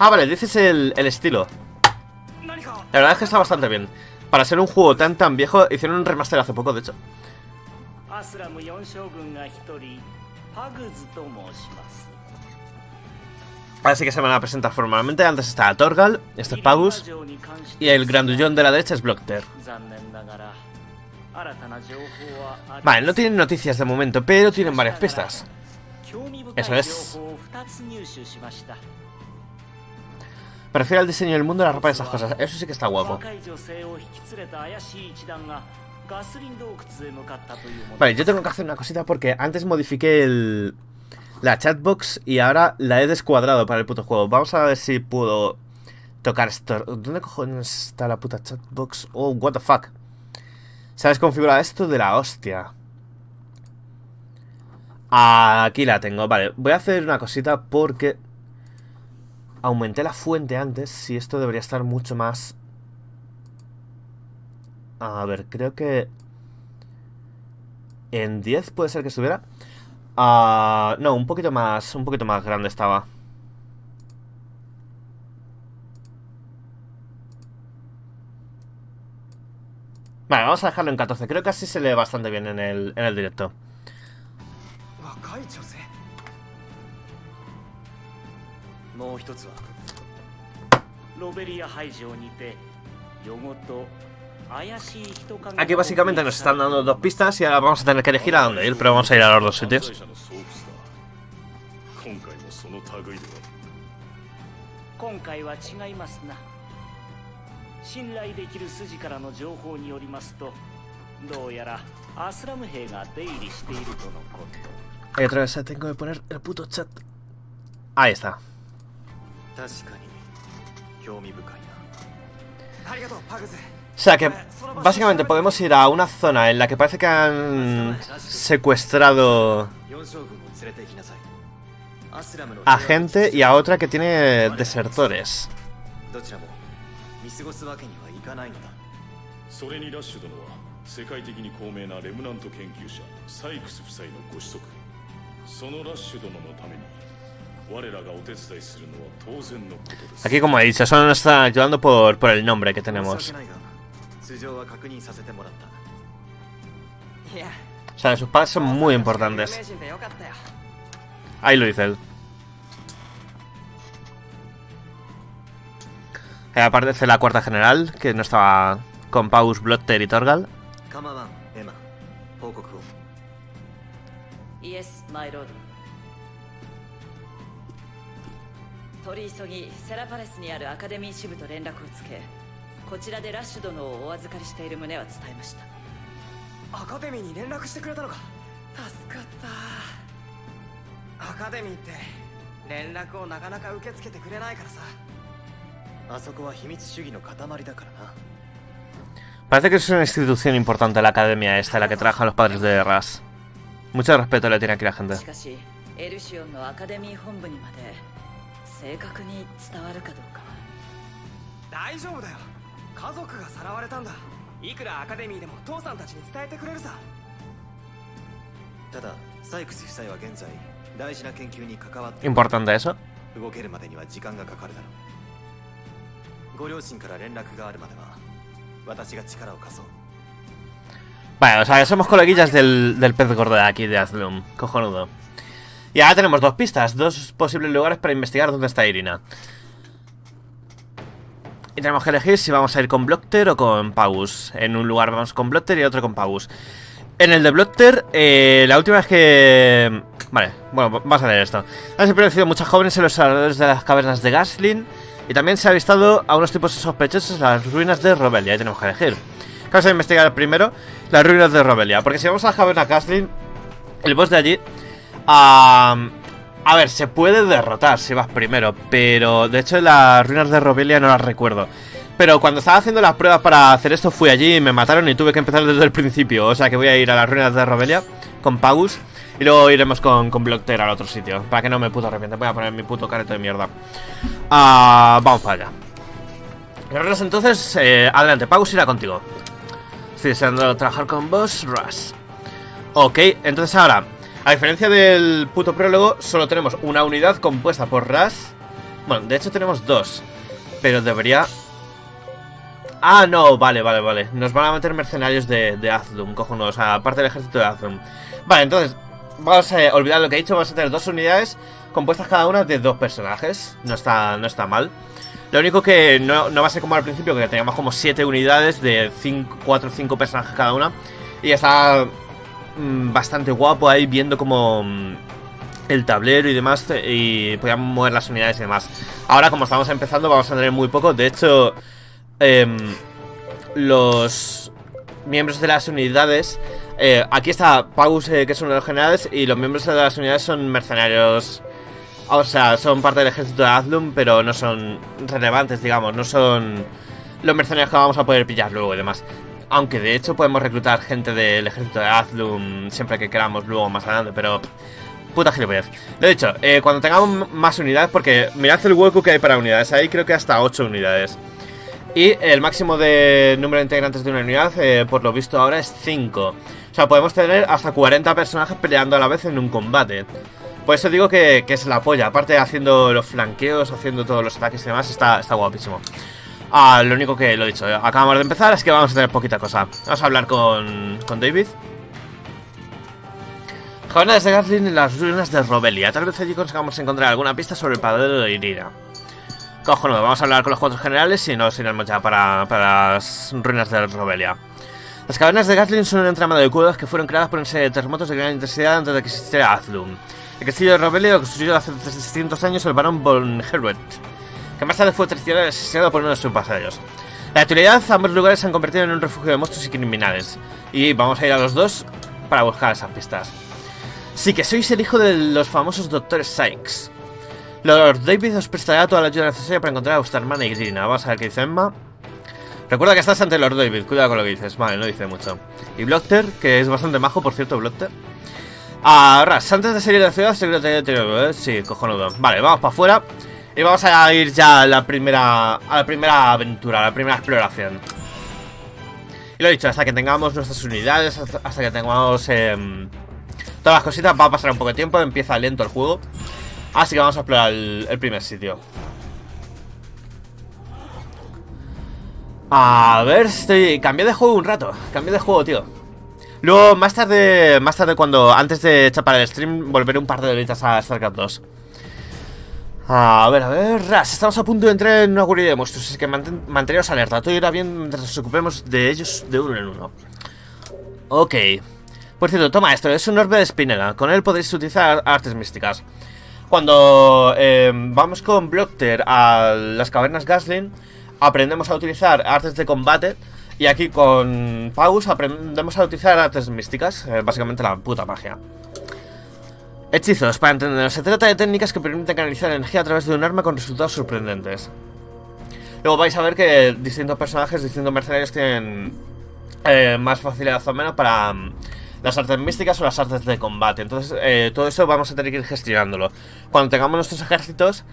Ah, vale, dices el, el estilo. La verdad es que está bastante bien. Para ser un juego tan tan viejo, hicieron un remaster hace poco, de hecho. Así que se van a presentar formalmente. Antes está Torgal, este es Pagus, y el grandullón de la derecha es Blocter. Vale, no tienen noticias de momento, pero tienen varias pistas. Eso es. Prefiero el diseño del mundo a la ropa de esas cosas. Eso sí que está guapo. Vale, yo tengo que hacer una cosita porque antes modifiqué el... La chatbox y ahora la he descuadrado para el puto juego. Vamos a ver si puedo tocar esto. ¿Dónde cojones está la puta chatbox? Oh, what the fuck. Se ha desconfigurado esto de la hostia. Aquí la tengo. Vale, voy a hacer una cosita porque... Aumenté la fuente antes y esto debería estar mucho más... A ver, creo que... En diez puede ser que estuviera. Uh, no, un poquito más, un poquito más grande estaba. Vale, vamos a dejarlo en catorce. Creo que así se lee bastante bien en el, en el directo. Aquí básicamente nos están dando dos pistas y ahora vamos a tener que elegir a dónde ir, pero vamos a ir a los dos sitios. Y otra vez tengo que poner el puto chat. Ahí está. O sea que básicamente podemos ir a una zona en la que parece que han secuestrado a gente y a otra que tiene desertores. Aquí, como he dicho, solo nos están ayudando por, por el nombre que tenemos. O sea, sus padres son muy importantes. Ahí lo dice él. Ahí aparece la cuarta general, que no estaba con Paus, Blocter y Torgal. Parece que es una institución importante la academia esta, en la que trabajan los padres de Rush. Mucho respeto le tiene aquí la gente. 大丈夫だよ。家族がさらわれたんだ。いくらアカデミーでも父さんたちに伝えてくれるさ。ただ、サイクス夫妻は現在大事な研究に関わっている。Importante eso。動けるまでには時間がかかるだろう。ご両親から連絡があるまでは私が力を貸そう。Vale, o sea, somos coleguillas del, del pez gordo de aquí de Athlum, cojonudo. Y ahora tenemos dos pistas, dos posibles lugares para investigar dónde está Irina. Y tenemos que elegir si vamos a ir con Blocter o con Pagus. En un lugar vamos con Blocter y otro con Pagus. En el de Blocter, eh, la última vez que... Vale, bueno, vamos a leer esto. Han aparecido muchas jóvenes en los alrededores de las cavernas de Gatlin. Y también se ha avistado a unos tipos sospechosos en las ruinas de Robelia. Ahí tenemos que elegir. Vamos a investigar primero las ruinas de Robelia, porque si vamos a la caverna Gatlin, el boss de allí, um, a ver, se puede derrotar si vas primero, pero de hecho las ruinas de Robelia no las recuerdo. Pero cuando estaba haciendo las pruebas para hacer esto fui allí y me mataron y tuve que empezar desde el principio. O sea que voy a ir a las ruinas de Robelia con Pagus y luego iremos con, con Blocter al otro sitio, para que no me puto arrepienta. Voy a poner mi puto careto de mierda. uh, Vamos para allá. Entonces, eh, adelante, Pagus irá contigo. Estoy deseando trabajar con vos, Rush. Ok, entonces ahora, a diferencia del puto prólogo, solo tenemos una unidad compuesta por Rush. Bueno, de hecho tenemos dos, pero debería... Ah, no, vale, vale, vale. Nos van a meter mercenarios de, de Azdum, cojonudos, o sea, aparte del ejército de Azdum. Vale, entonces, vamos a olvidar lo que he dicho. Vamos a tener dos unidades compuestas cada una de dos personajes. No está, no está mal. Lo único que no, no va a ser como al principio, que teníamos como siete unidades de cuatro o cinco personajes cada una. Y está mmm, bastante guapo ahí viendo como mmm, el tablero y demás, y podíamos mover las unidades y demás. Ahora, como estamos empezando, vamos a tener muy poco. De hecho, eh, los miembros de las unidades... Eh, aquí está Pagus, eh, que es uno de los generales, y los miembros de las unidades son mercenarios... O sea, son parte del ejército de Athlum, pero no son relevantes, digamos. No son los mercenarios que vamos a poder pillar luego y demás. Aunque de hecho podemos reclutar gente del ejército de Athlum siempre que queramos luego más adelante, pero... Puta gilipollez. Lo he dicho, eh, cuando tengamos más unidades, porque mirad el hueco que hay para unidades. Ahí creo que hasta ocho unidades. Y el máximo de número de integrantes de una unidad, eh, por lo visto ahora, es cinco. O sea, podemos tener hasta cuarenta personajes peleando a la vez en un combate. Por eso digo que, que es la polla. Aparte haciendo los flanqueos, haciendo todos los ataques y demás, está, está guapísimo. Ah, lo único que lo he dicho, eh, acabamos de empezar, es que vamos a tener poquita cosa. Vamos a hablar con, con David. Cavernas de Gatlin en las ruinas de Robelia. Tal vez allí consigamos encontrar alguna pista sobre el paradero de Irina. Cojonudo, vamos a hablar con los cuatro generales y nos iremos ya para, para las ruinas de Robelia. Las cavernas de Gatlin son un entramado de cuevas que fueron creadas por una serie de terremotos de gran intensidad antes de que existiera Athlum. El castillo de Robelia lo construyó hace trescientos años el barón von Herbert, que más tarde fue traicionado y asesinado por uno de sus vasallos. En la actualidad, ambos lugares se han convertido en un refugio de monstruos y criminales, y vamos a ir a los dos para buscar esas pistas. Sí que sois el hijo de los famosos doctores Sykes. Lord David os prestará toda la ayuda necesaria para encontrar a vuestra hermana Irina. Vamos a ver qué dice Emma. Recuerda que estás ante Lord David, cuidado con lo que dices. Vale, no dice mucho. Y Blocter, que es bastante majo, por cierto, Blocter. Ahora, antes de salir de la ciudad, seguro que te digo, ¿eh? Sí, cojonudo. Vale, vamos para afuera y vamos a ir ya a la primera, a la primera aventura, a la primera exploración. Y lo he dicho, hasta que tengamos nuestras unidades, hasta que tengamos eh, todas las cositas, va a pasar un poco de tiempo, empieza lento el juego. Así que vamos a explorar el, el primer sitio. A ver, estoy... Cambié de juego un rato, cambié de juego, tío. Luego, más tarde, más tarde cuando, antes de chapar el stream, volveré un par de horitas a StarCraft dos. A ver, a ver, Ras, estamos a punto de entrar en una guarida de monstruos, así que mantén, manteneros alerta. Todo irá bien mientras nos ocupemos de ellos de uno en uno. Ok. Por cierto, toma esto, es un orbe de Spinella. Con él podéis utilizar artes místicas. Cuando eh, vamos con Blocter a las cavernas Gatlin, aprendemos a utilizar artes de combate. Y aquí con Pagus aprendemos a utilizar artes místicas, eh, básicamente la puta magia. Hechizos, para entendernos, se trata de técnicas que permiten canalizar energía a través de un arma con resultados sorprendentes. Luego vais a ver que distintos personajes, distintos mercenarios tienen eh, más facilidad o menos para las artes místicas o las artes de combate. Entonces eh, todo eso vamos a tener que ir gestionándolo. Cuando tengamos nuestros ejércitos,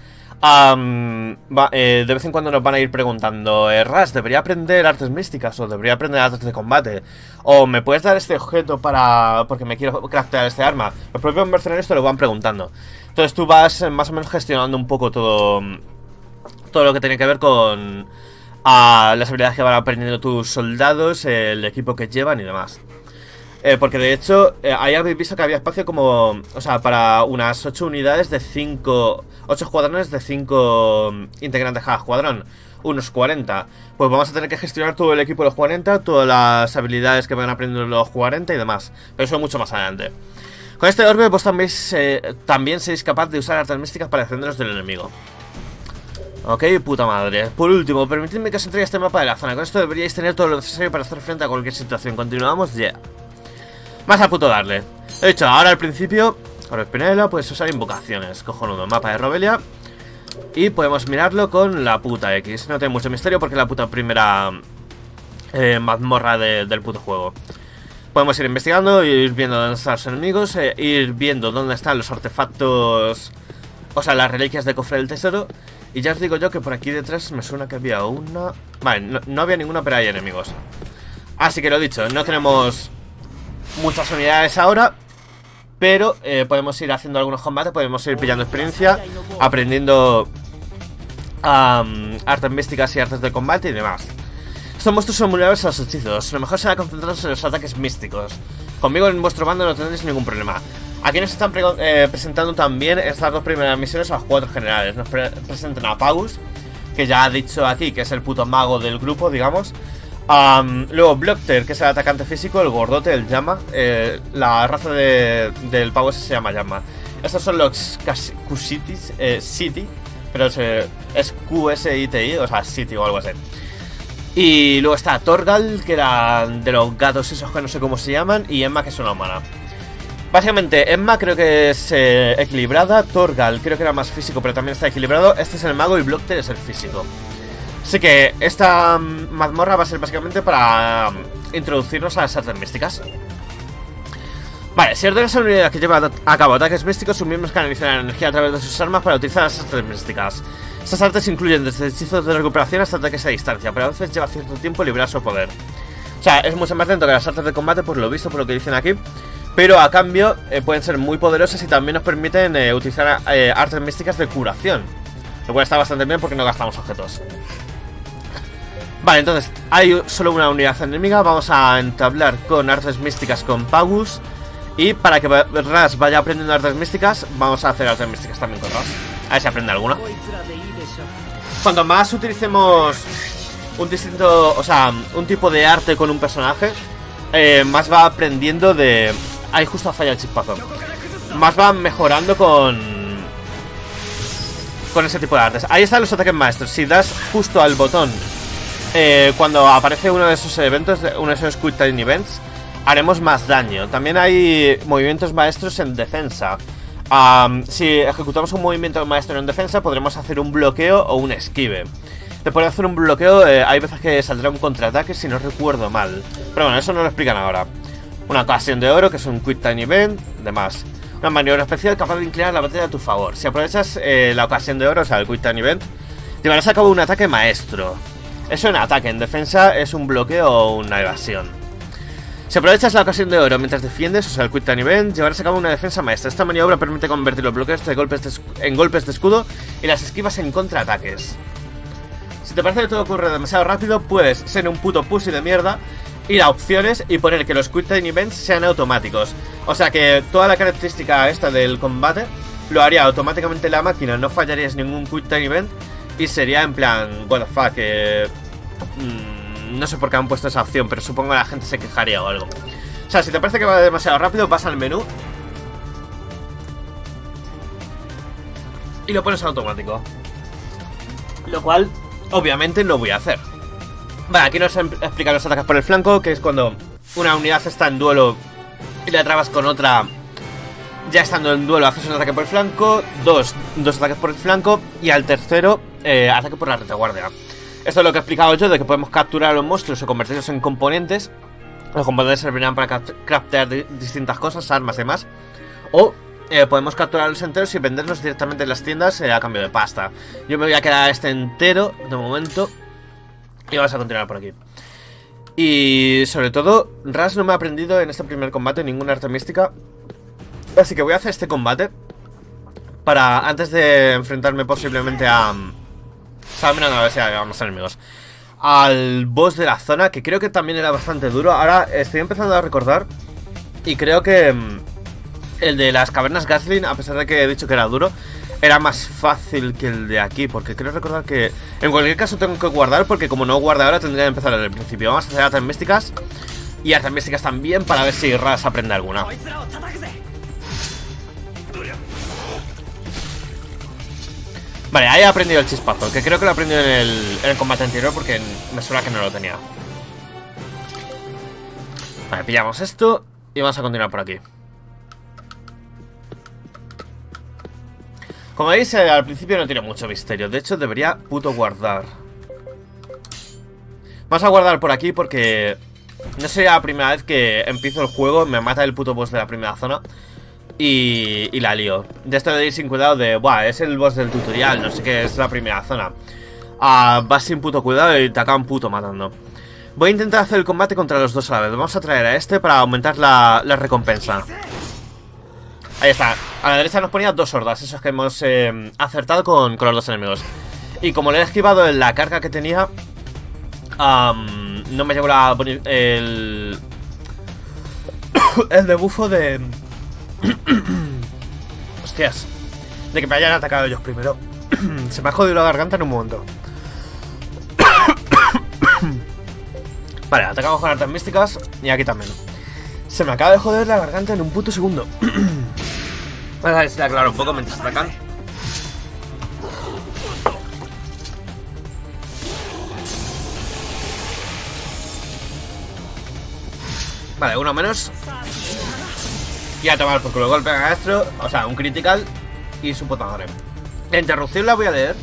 um, va, eh, de vez en cuando nos van a ir preguntando, eh, Rush, ¿debería aprender artes místicas o debería aprender artes de combate? O ¿me puedes dar este objeto para porque me quiero craftear este arma? Los propios mercenarios te lo van preguntando. Entonces tú vas eh, más o menos gestionando un poco todo, todo lo que tiene que ver con... a las habilidades que van aprendiendo tus soldados, el equipo que llevan y demás. Eh, porque de hecho, eh, ahí habéis visto que había espacio como... O sea, para unas ocho unidades de cinco... ocho escuadrones de cinco integrantes cada escuadrón. Unos cuarenta. Pues vamos a tener que gestionar todo el equipo de los cuarenta, todas las habilidades que van aprendiendo los cuarenta y demás. Pero eso mucho más adelante. Con este orbe vos también, eh, también seréis capaz de usar artes místicas para defenderos del enemigo. Ok, puta madre. Por último, permitidme que os entregue este mapa de la zona. Con esto deberíais tener todo lo necesario para hacer frente a cualquier situación. Continuamos ya. Yeah. Más a puto darle. He dicho, ahora al principio, ahora Spinella, pues usar invocaciones. Cojonudo, mapa de Robelia. Y podemos mirarlo con la puta X. No tiene mucho misterio porque es la puta primera eh, mazmorra de, del puto juego. Podemos ir investigando, ir viendo dónde están los enemigos, eh, ir viendo dónde están los artefactos, o sea, las reliquias de cofre del tesoro. Y ya os digo yo que por aquí detrás me suena que había una... Vale, no, no había ninguna, pero hay enemigos. Así que lo dicho, no tenemos muchas unidades ahora, pero eh, podemos ir haciendo algunos combates, podemos ir pillando experiencia, aprendiendo um, artes místicas y artes de combate y demás. Estos monstruos son vulnerables a los hechizos. Lo mejor será concentrarse en los ataques místicos. Conmigo en vuestro bando no tendréis ningún problema. Aquí nos están pre eh, presentando también estas dos primeras misiones a los cuatro generales. Nos pre presentan a Pagus, que ya ha dicho aquí que es el puto mago del grupo, digamos. Um, luego Blocter, que es el atacante físico, el gordote, el llama. Eh, la raza de, del Pagus se llama llama. Estos son los Cusitis, eh, City, pero es, eh, es Q S I T I, o sea, City o algo así. Y luego está Torgal, que era de los gatos esos que no sé cómo se llaman, y Emma, que es una humana. Básicamente, Emma creo que es eh, equilibrada, Torgal creo que era más físico, pero también está equilibrado. Este es el mago y Blocter es el físico. Así que esta um, mazmorra va a ser básicamente para um, introducirnos a las artes místicas. Vale, si ordenas a una unidad que lleva a cabo ataques místicos, sus miembros canalizan energía a través de sus armas para utilizar las artes místicas. Estas artes incluyen desde hechizos de recuperación hasta ataques a distancia, pero a veces lleva cierto tiempo liberar su poder. O sea, es mucho más lento que las artes de combate, por lo visto, por lo que dicen aquí. Pero a cambio eh, pueden ser muy poderosas y también nos permiten eh, utilizar eh, artes místicas de curación. Lo cual está bastante bien porque no gastamos objetos. Vale, entonces hay solo una unidad enemiga. Vamos a entablar con artes místicas con Pagus. Y para que Rush vaya aprendiendo artes místicas, vamos a hacer artes místicas también con Rush. A ver si aprende alguna. Cuanto más utilicemos un distinto, o sea, un tipo de arte con un personaje, eh, más va aprendiendo de... Ahí justo falla el chispazo. Más va mejorando con... con ese tipo de artes. Ahí están los ataques maestros. Si das justo al botón eh, cuando aparece uno de esos eventos, uno de esos Quick Time Events, haremos más daño. También hay movimientos maestros en defensa. Um, si ejecutamos un movimiento maestro en defensa, podremos hacer un bloqueo o un esquive. Después de hacer un bloqueo, eh, hay veces que saldrá un contraataque, si no recuerdo mal. Pero bueno, eso no lo explican ahora. Una ocasión de oro, que es un Quick Time Event, demás. Una maniobra especial capaz de inclinar la batalla a tu favor. Si aprovechas eh, la ocasión de oro, o sea, el Quick Time Event, llevarás a cabo un ataque maestro. Eso en ataque, en defensa es un bloqueo o una evasión. Si aprovechas la ocasión de oro mientras defiendes, o sea el Quick Time Event, llevarás a cabo una defensa maestra. Esta maniobra permite convertir los bloqueos de golpes de en golpes de escudo y las esquivas en contraataques. Si te parece que todo ocurre demasiado rápido, puedes ser un puto pussy de mierda, ir a opciones y poner que los Quick Time Events sean automáticos. O sea que toda la característica esta del combate lo haría automáticamente la máquina, no fallarías ningún Quick Time Event y sería en plan, what the fuck, eh... Mm, no sé por qué han puesto esa opción, pero supongo que la gente se quejaría o algo. O sea, si te parece que va demasiado rápido, vas al menú y lo pones en automático. Lo cual, obviamente, no voy a hacer. Vale, aquí nos explican los ataques por el flanco, que es cuando una unidad está en duelo y la trabas con otra. Ya estando en duelo, haces un ataque por el flanco, dos, dos ataques por el flanco y al tercero, eh, ataque por la retaguardia. Esto es lo que he explicado yo, de que podemos capturar a los monstruos o convertirlos en componentes Los componentes servirán para craftear distintas cosas, armas y demás. O eh, podemos capturarlos enteros y venderlos directamente en las tiendas eh, a cambio de pasta. Yo me voy a quedar este entero de momento. Y vamos a continuar por aquí. Y sobre todo, Rush no me ha aprendido en este primer combate ninguna arte mística. Así que voy a hacer este combate para, antes de enfrentarme posiblemente a... Estaba mirando a ver si habíamos enemigos. Al boss de la zona, que creo que también era bastante duro. Ahora estoy empezando a recordar. Y creo que mmm, el de las cavernas Gatlin, a pesar de que he dicho que era duro, era más fácil que el de aquí. Porque creo recordar que... En cualquier caso tengo que guardar, porque como no guarda ahora tendría que empezar desde el principio. Vamos a hacer artes místicas. Y artes místicas también, para ver si Rush aprende alguna. Vale, ahí he aprendido el chispazo, que creo que lo he aprendido en el, en el combate anterior, porque me suena que no lo tenía. Vale, pillamos esto y vamos a continuar por aquí. Como veis, eh, al principio no tiene mucho misterio. De hecho, debería puto guardar. Vamos a guardar por aquí porque no sería la primera vez que empiezo el juego, me mata el puto boss de la primera zona Y, y la lío. De esto de ir sin cuidado de, buah, es el boss del tutorial, no sé qué, es la primera zona. Ah, vas sin puto cuidado y te acaban puto matando. Voy a intentar hacer el combate contra los dos a la vez. Vamos a traer a este para aumentar la, la recompensa. Ahí está. A la derecha nos ponía dos hordas, esos que hemos eh, acertado con, con los dos enemigos. Y como le he esquivado en la carga que tenía, um, no me llevo la... El... el debufo de... Hostias, de que me hayan atacado ellos primero. Se me ha jodido la garganta en un momento. Vale, atacamos con artes místicas. Y aquí también. Se me acaba de joder la garganta en un puto segundo. Vamos a ver si la aclaro un poco mientras atacan. Vale, uno menos. Y a tomar por culo, golpe a maestro, o sea, un critical y su puta madre. La interrupción la voy a leer,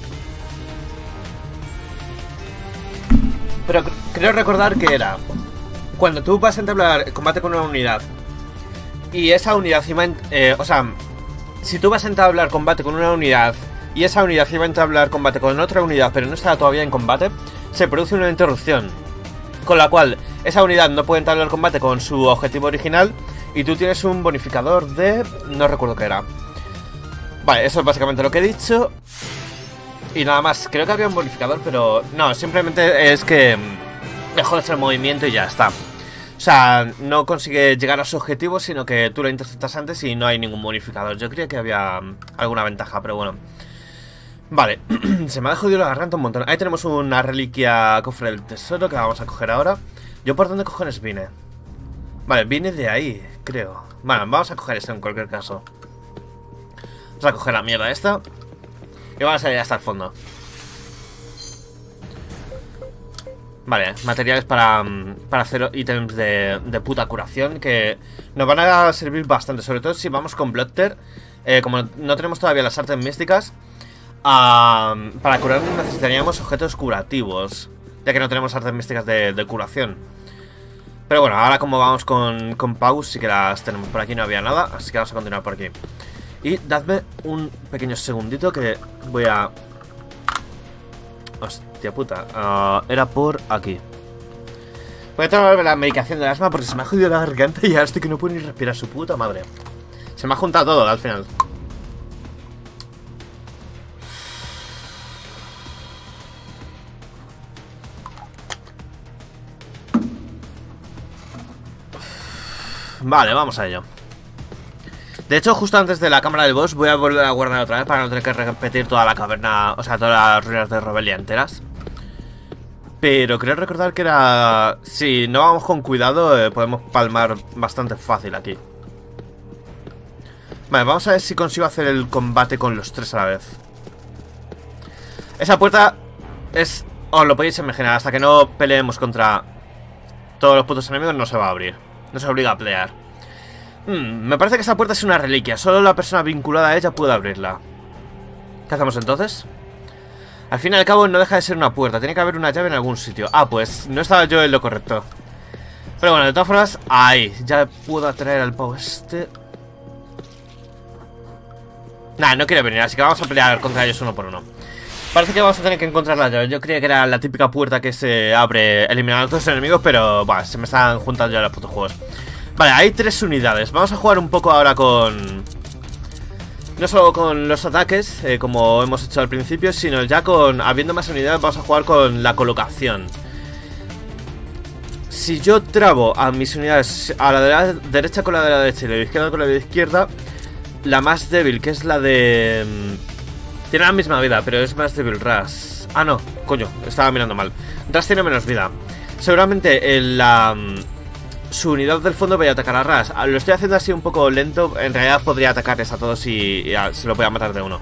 pero creo recordar que era cuando tú vas a entablar combate con una unidad y esa unidad iba en, eh, o sea, si tú vas a entablar combate con una unidad y esa unidad iba a entablar combate con otra unidad pero no está todavía en combate, se produce una interrupción con la cual esa unidad no puede entablar combate con su objetivo original. Y tú tienes un bonificador de... no recuerdo qué era. Vale, eso es básicamente lo que he dicho. Y nada más, creo que había un bonificador, pero... no, simplemente es que... le jodes el movimiento y ya está. O sea, no consigue llegar a su objetivo, sino que tú lo interceptas antes y no hay ningún bonificador. Yo creía que había alguna ventaja, pero bueno. Vale, se me ha jodido la garganta un montón. Ahí tenemos una reliquia cofre del tesoro que vamos a coger ahora. ¿Yo por dónde cojones vine? Vale, vine de ahí, creo. Bueno, vamos a coger esto en cualquier caso. Vamos a coger la mierda esta y vamos a ir hasta el fondo. Vale, materiales para, para hacer ítems de, de puta curación, que nos van a servir bastante, sobre todo si vamos con Blocter. eh, Como no tenemos todavía las artes místicas, uh, para curar necesitaríamos objetos curativos, ya que no tenemos artes místicas de, de curación. Pero bueno, ahora como vamos con, con Pagus, sí que las tenemos. Por aquí no había nada, así que vamos a continuar por aquí. Y dadme un pequeño segundito que voy a... Hostia puta, uh, era por aquí. Voy a tomarme la medicación del asma porque se me ha jodido la garganta y ahora estoy que no puedo ni respirar su puta madre. Se me ha juntado todo al final. Vale, vamos a ello. De hecho, justo antes de la cámara del boss voy a volver a guardar otra vez para no tener que repetir toda la caverna, o sea, todas las ruinas de Robelia enteras. Pero creo recordar que era... si no vamos con cuidado, eh, podemos palmar bastante fácil aquí. Vale, vamos a ver si consigo hacer el combate con los tres a la vez. Esa puerta es... os lo podéis imaginar, hasta que no peleemos contra todos los putos enemigos no se va a abrir. Nos obliga a pelear. hmm, Me parece que esa puerta es una reliquia. Solo la persona vinculada a ella puede abrirla. ¿Qué hacemos entonces? Al fin y al cabo no deja de ser una puerta. Tiene que haber una llave en algún sitio. Ah, pues no estaba yo en lo correcto. Pero bueno, de todas formas, ahí, ya puedo atraer al pavo este. Nah, no quiere venir, así que vamos a pelear contra ellos uno por uno. Parece que vamos a tener que encontrar la llave. Yo creía que era la típica puerta que se abre eliminando a todos los enemigos, pero bah, se me están juntando ya los putos juegos. Vale, hay tres unidades. Vamos a jugar un poco ahora con... No solo con los ataques, eh, como hemos hecho al principio, sino ya con... Habiendo más unidades, vamos a jugar con la colocación. Si yo trabo a mis unidades a la, de la derecha con la de la derecha y la izquierda con la de la izquierda, la más débil, que es la de... Tiene la misma vida, pero es más débil Rush. Ah, no, coño, estaba mirando mal. Rush tiene menos vida. Seguramente en la... Su unidad del fondo vaya a atacar a Rush. Lo estoy haciendo así un poco lento. En realidad podría atacarles a todos y, y a, se lo voy a matar de uno.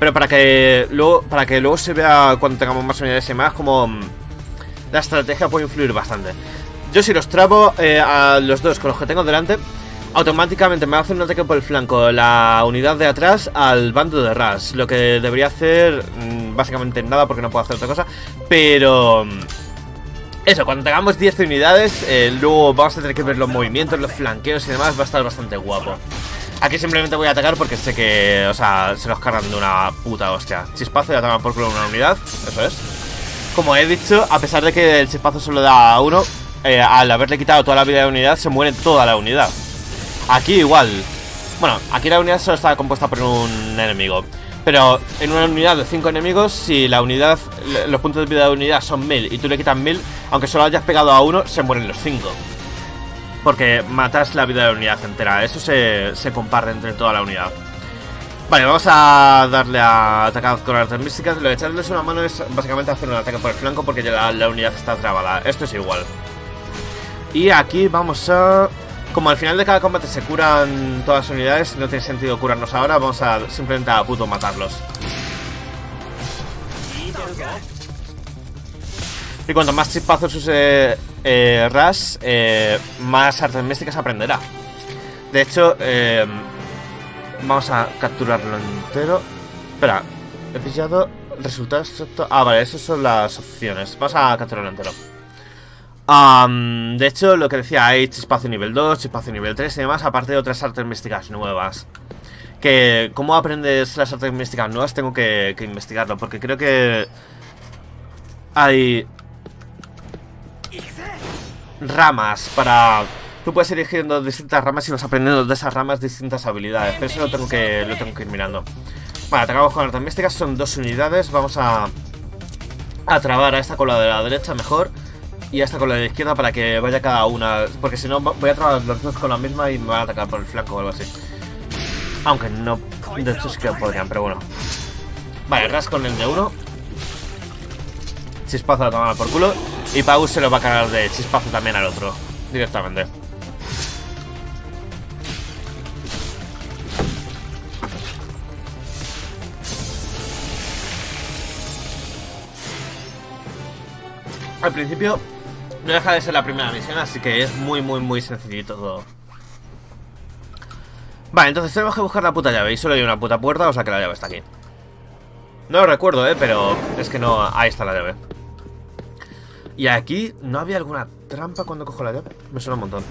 Pero para que luego, para que luego se vea cuando tengamos más unidades y más, como la estrategia puede influir bastante. Yo si los trabo eh, a los dos con los que tengo delante, automáticamente me hace un ataque por el flanco la unidad de atrás al bando de Rush. Lo que debería hacer básicamente nada porque no puedo hacer otra cosa. Pero... eso, cuando tengamos diez unidades, eh, luego vamos a tener que ver los movimientos, los flanqueos y demás, va a estar bastante guapo. Aquí simplemente voy a atacar porque sé que, o sea, se los cargan de una puta hostia. Chispazo y atacan por culo una unidad, eso es. Como he dicho, a pesar de que el chispazo solo da a uno, eh, al haberle quitado toda la vida de unidad, se muere toda la unidad. Aquí igual. Bueno, aquí la unidad solo está compuesta por un enemigo. Pero en una unidad de cinco enemigos, si la unidad, los puntos de vida de unidad son mil y tú le quitas mil, aunque solo hayas pegado a uno, se mueren los cinco. Porque matas la vida de la unidad entera. Eso se, se comparte entre toda la unidad. Vale, vamos a darle a atacar con artes místicas. Lo de echarles una mano es básicamente hacer un ataque por el flanco porque ya la, la unidad está trabada. Esto es igual. Y aquí vamos a... Como al final de cada combate se curan todas las unidades, no tiene sentido curarnos ahora, vamos a simplemente a puto matarlos. Y cuanto más chispazos use eh, Rush, eh, más artes místicas aprenderá. De hecho, eh, vamos a capturarlo entero. Espera, he pillado resultados extracto. Ah, vale, esas son las opciones. Vamos a capturarlo entero. Um, de hecho, lo que decía, hay chispazo nivel dos, chispazo nivel tres y demás, aparte de otras artes místicas nuevas. Que, ¿cómo aprendes las artes místicas nuevas? Tengo que, que investigarlo, porque creo que hay ramas para... Tú puedes ir eligiendo distintas ramas y vas aprendiendo de esas ramas distintas habilidades, pero eso lo tengo que, lo tengo que ir mirando. Vale, acabamos con artes místicas, son dos unidades, vamos a, a trabar a esta cola de la derecha mejor. Y hasta con la de la izquierda para que vaya cada una. Porque si no voy a trabajar los dos con la misma y me van a atacar por el flanco o algo así. Aunque no... De hecho es que podrían, pero bueno. Vale, Rush con el de uno. Chispazo a tomar por culo. Y Pagus se lo va a cargar de chispazo también al otro. Directamente. Al principio... No deja de ser la primera misión, así que es muy, muy, muy sencillito todo. Vale, entonces tenemos que buscar la puta llave. Y solo hay una puta puerta, o sea que la llave está aquí. No lo recuerdo, eh, pero es que no... Ahí está la llave. Y aquí, ¿no había alguna trampa cuando cojo la llave? Me suena un montón.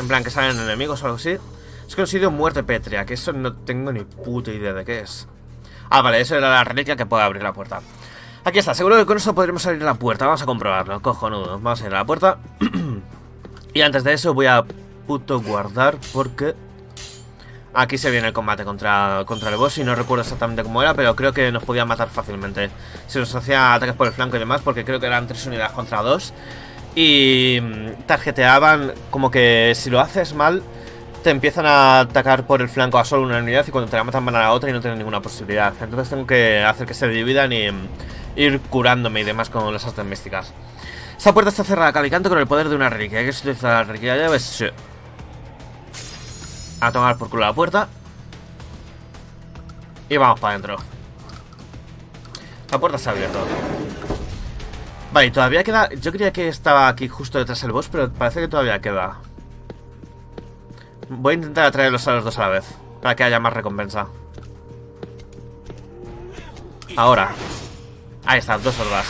En plan, que salen enemigos o algo así. Es que he conseguido muerte Petria, que eso no tengo ni puta idea de qué es. Ah, vale, eso era la reliquia que puede abrir la puerta. Aquí está, seguro que con eso podremos salir a la puerta. Vamos a comprobarlo, cojonudo. Vamos a ir a la puerta. Y antes de eso voy a puto guardar porque aquí se viene el combate contra, contra el boss. Y no recuerdo exactamente cómo era, pero creo que nos podía matar fácilmente si nos hacía ataques por el flanco y demás, porque creo que eran tres unidades contra dos. Y tarjeteaban como que si lo haces mal te empiezan a atacar por el flanco a solo una unidad y cuando te la matan van a la otra y no tienen ninguna posibilidad. Entonces tengo que hacer que se dividan y... ir curándome y demás con las artes místicas. Esta puerta está cerrada calicante con el poder de una reliquia. ¿Hay que utilizar la reliquia de llaves? Sí. A tomar por culo la puerta. Y vamos para adentro. La puerta se ha abierto. Vale, y todavía queda... Yo creía que estaba aquí justo detrás del boss, pero parece que todavía queda. Voy a intentar atraerlos a los dos a la vez, para que haya más recompensa. Ahora... Ahí está, dos hordas.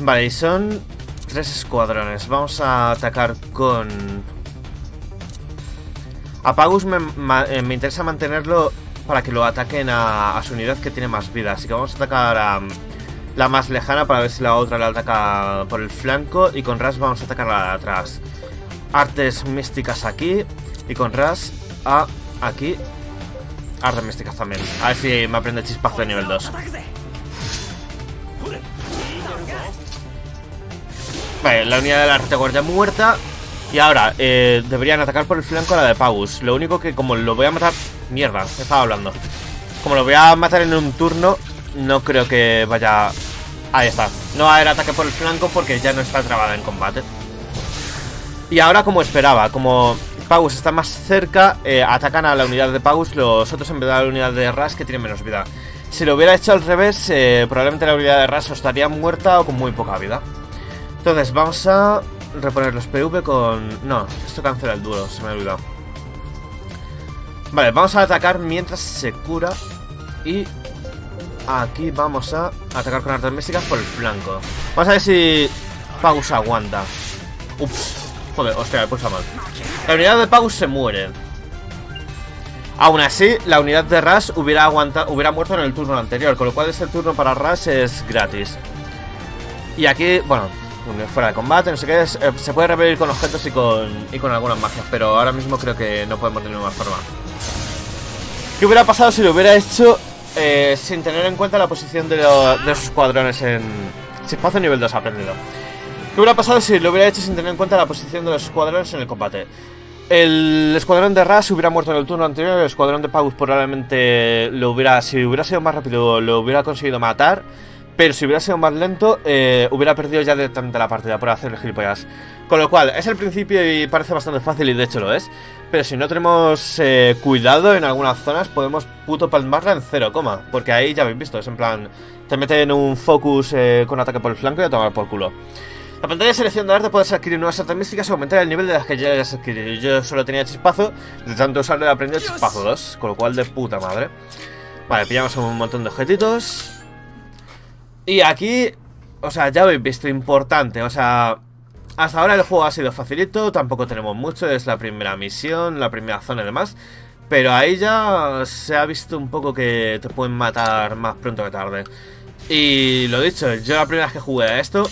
Vale, y son tres escuadrones. Vamos a atacar con... A Pagus me, me interesa mantenerlo para que lo ataquen a, a su unidad que tiene más vida. Así que vamos a atacar a la más lejana para ver si la otra la ataca por el flanco. Y con Rush vamos a atacarla de atrás. Artes místicas aquí. Y con Rush a aquí. Artes místicas también. A ver si me aprende chispazo de nivel dos. Vale, la unidad de la retaguardia muerta. Y ahora, eh, deberían atacar por el flanco a la de Pagus. Lo único que como lo voy a matar... Mierda, estaba hablando. Como lo voy a matar en un turno, no creo que vaya... Ahí está. No va a haber ataque por el flanco porque ya no está trabada en combate. Y ahora, como esperaba, como Pagus está más cerca, eh, atacan a la unidad de Pagus los otros en vez de la unidad de Rush, que tiene menos vida. Si lo hubiera hecho al revés, eh, probablemente la unidad de Rush estaría muerta o con muy poca vida. Entonces, vamos a... reponer los P V con... No, esto cancela el duro, se me ha olvidado. Vale, vamos a atacar mientras se cura. Y aquí vamos a atacar con artes místicas por el flanco. Vamos a ver si Pagus aguanta. Ups, joder, hostia, me pulsa mal. La unidad de Pagus se muere. Aún así, la unidad de Rush hubiera, aguantado, hubiera muerto en el turno anterior, con lo cual este turno para Rush es gratis. Y aquí, bueno... fuera de combate, no sé qué es, eh, se puede repeler con objetos y con, y con algunas magias, pero ahora mismo creo que no podemos de ninguna forma. ¿Qué hubiera pasado si lo hubiera hecho eh, sin tener en cuenta la posición de, lo, de esos cuadrones en... Chispazo nivel dos aprendido. ¿Qué hubiera pasado si lo hubiera hecho sin tener en cuenta la posición de los escuadrones en el combate? El escuadrón de Rush hubiera muerto en el turno anterior, el escuadrón de Pagus probablemente lo hubiera, si hubiera sido más rápido, lo hubiera conseguido matar. Pero si hubiera sido más lento, eh, hubiera perdido ya directamente la partida por hacer el gilipollas. Con lo cual, es el principio y parece bastante fácil, y de hecho lo es. Pero si no tenemos eh, cuidado en algunas zonas, podemos puto palmarla en cero coma. Porque ahí ya habéis visto, es en plan, te meten un focus eh, con ataque por el flanco y a tomar por culo. La pantalla de selección de arte puedes adquirir nuevas artes místicas o aumentar el nivel de las que ya has adquirido. Yo solo tenía chispazo, de tanto usarlo he aprendido chispazo dos, con lo cual de puta madre. Vale, pillamos un montón de objetitos. Y aquí, o sea, ya habéis visto, importante, o sea, hasta ahora el juego ha sido facilito, tampoco tenemos mucho, es la primera misión, la primera zona y demás, pero ahí ya se ha visto un poco que te pueden matar más pronto que tarde. Y lo dicho, yo la primera vez que jugué a esto,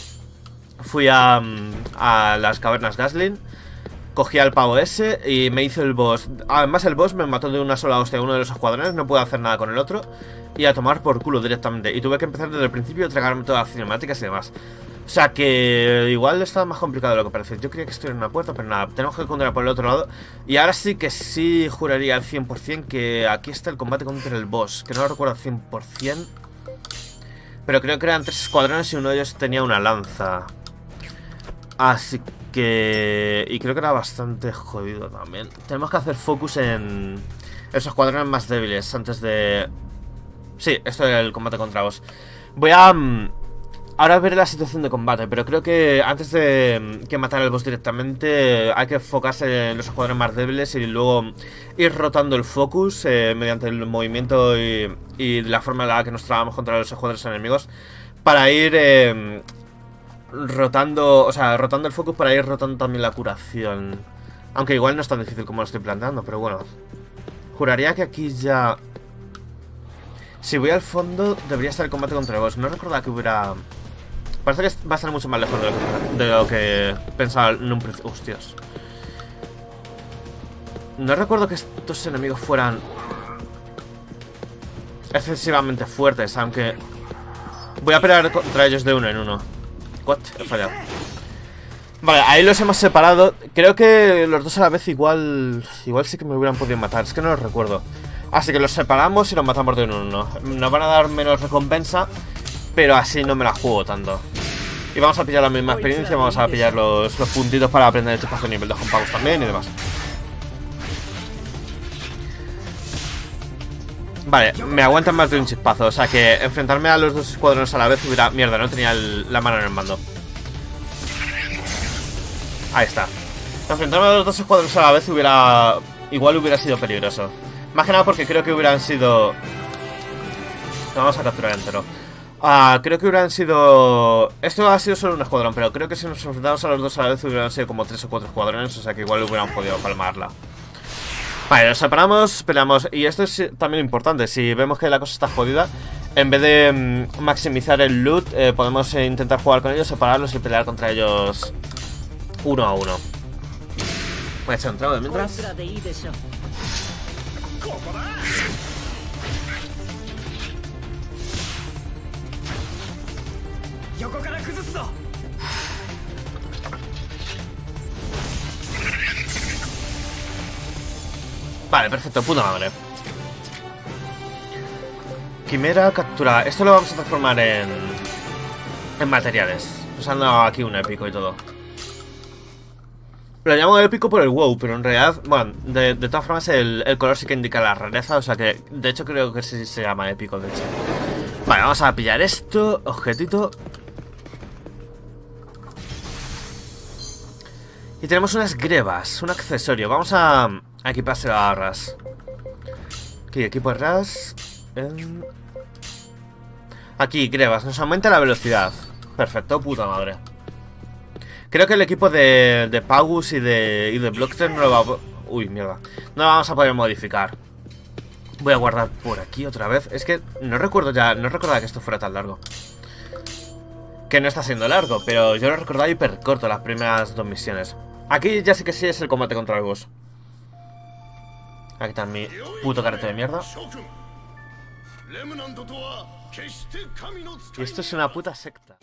fui a, a las cavernas Gatlin, cogí al pavo ese y me hizo el boss. Además el boss me mató de una sola hostia uno de los escuadrones, no pude hacer nada con el otro. Y a tomar por culo directamente. Y tuve que empezar desde el principio a tragarme todas las cinemáticas y demás. O sea que igual está más complicado de lo que parece. Yo creía que estuviera en una puerta, pero nada, tenemos que encontrar por el otro lado. Y ahora sí que sí juraría al cien por cien que aquí está el combate contra el boss. Que no lo recuerdo al cien por cien. Pero creo que eran tres escuadrones y uno de ellos tenía una lanza. Así que... Y creo que era bastante jodido también. Tenemos que hacer focus en esos escuadrones más débiles antes de... Sí, esto es el combate contra boss. Voy a... Um, ahora ver la situación de combate, pero creo que antes de que matar al boss directamente hay que enfocarse en los escuadrones más débiles y luego ir rotando el focus eh, mediante el movimiento y, y la forma en la que nos trabamos contra los escuadrones enemigos para ir eh, rotando, o sea, rotando el focus para ir rotando también la curación. Aunque igual no es tan difícil como lo estoy planteando, pero bueno. Juraría que aquí ya... Si voy al fondo, debería estar el combate contra el boss. No recordaba que hubiera... Parece que va a estar mucho más lejos de lo que, de lo que pensaba en un principio. Hostias. No recuerdo que estos enemigos fueran... excesivamente fuertes, aunque... Voy a pelear contra ellos de uno en uno. What? He fallado. Vale, ahí los hemos separado. Creo que los dos a la vez igual... Igual sí que me hubieran podido matar. Es que no los recuerdo. Así que los separamos y los matamos de uno en uno. Nos van a dar menos recompensa, pero así no me la juego tanto. Y vamos a pillar la misma experiencia. Vamos a pillar los, los puntitos para aprender el chispazo nivel dos con Pagus también y demás. Vale, me aguantan más de un chispazo. O sea que enfrentarme a los dos escuadrones a la vez hubiera... Mierda, no tenía el, la mano en el mando. Ahí está. Enfrentarme a los dos escuadrones a la vez hubiera... Igual hubiera sido peligroso. Más que nada porque creo que hubieran sido... Vamos a capturar entero. Ah, creo que hubieran sido... Esto ha sido solo un escuadrón, pero creo que si nos enfrentamos a los dos a la vez hubieran sido como tres o cuatro escuadrones, o sea que igual hubieran podido palmarla. Vale, nos separamos, peleamos. Y esto es también importante, si vemos que la cosa está jodida, en vez de mmm, maximizar el loot, eh, podemos eh, intentar jugar con ellos, separarlos y pelear contra ellos uno a uno. Voy a echar un trago de mientras. Vale, perfecto, puta madre. Quimera capturada. Esto lo vamos a transformar en... en materiales. Usando aquí un épico y todo. Lo llamo épico por el wow, pero en realidad... Bueno, de, de todas formas el, el color sí que indica la rareza. O sea que, de hecho, creo que sí se llama épico, de hecho. Vale, vamos a pillar esto. Objetito. Y tenemos unas grebas. Un accesorio. Vamos a... Aquí pase a Rush. Aquí, equipo de Rush. Eh... Aquí, grebas. Nos aumenta la velocidad. Perfecto, puta madre. Creo que el equipo de, de Pagus y de, y de Blocter no lo va a... Uy, mierda. No lo vamos a poder modificar. Voy a guardar por aquí otra vez. Es que no recuerdo ya... No recordaba que esto fuera tan largo. Que no está siendo largo, pero yo lo recordaba hiper corto las primeras dos misiones. Aquí ya sí que sí es el combate contra el boss. Aquí está mi puto carrete de mierda. Y esto es una puta secta.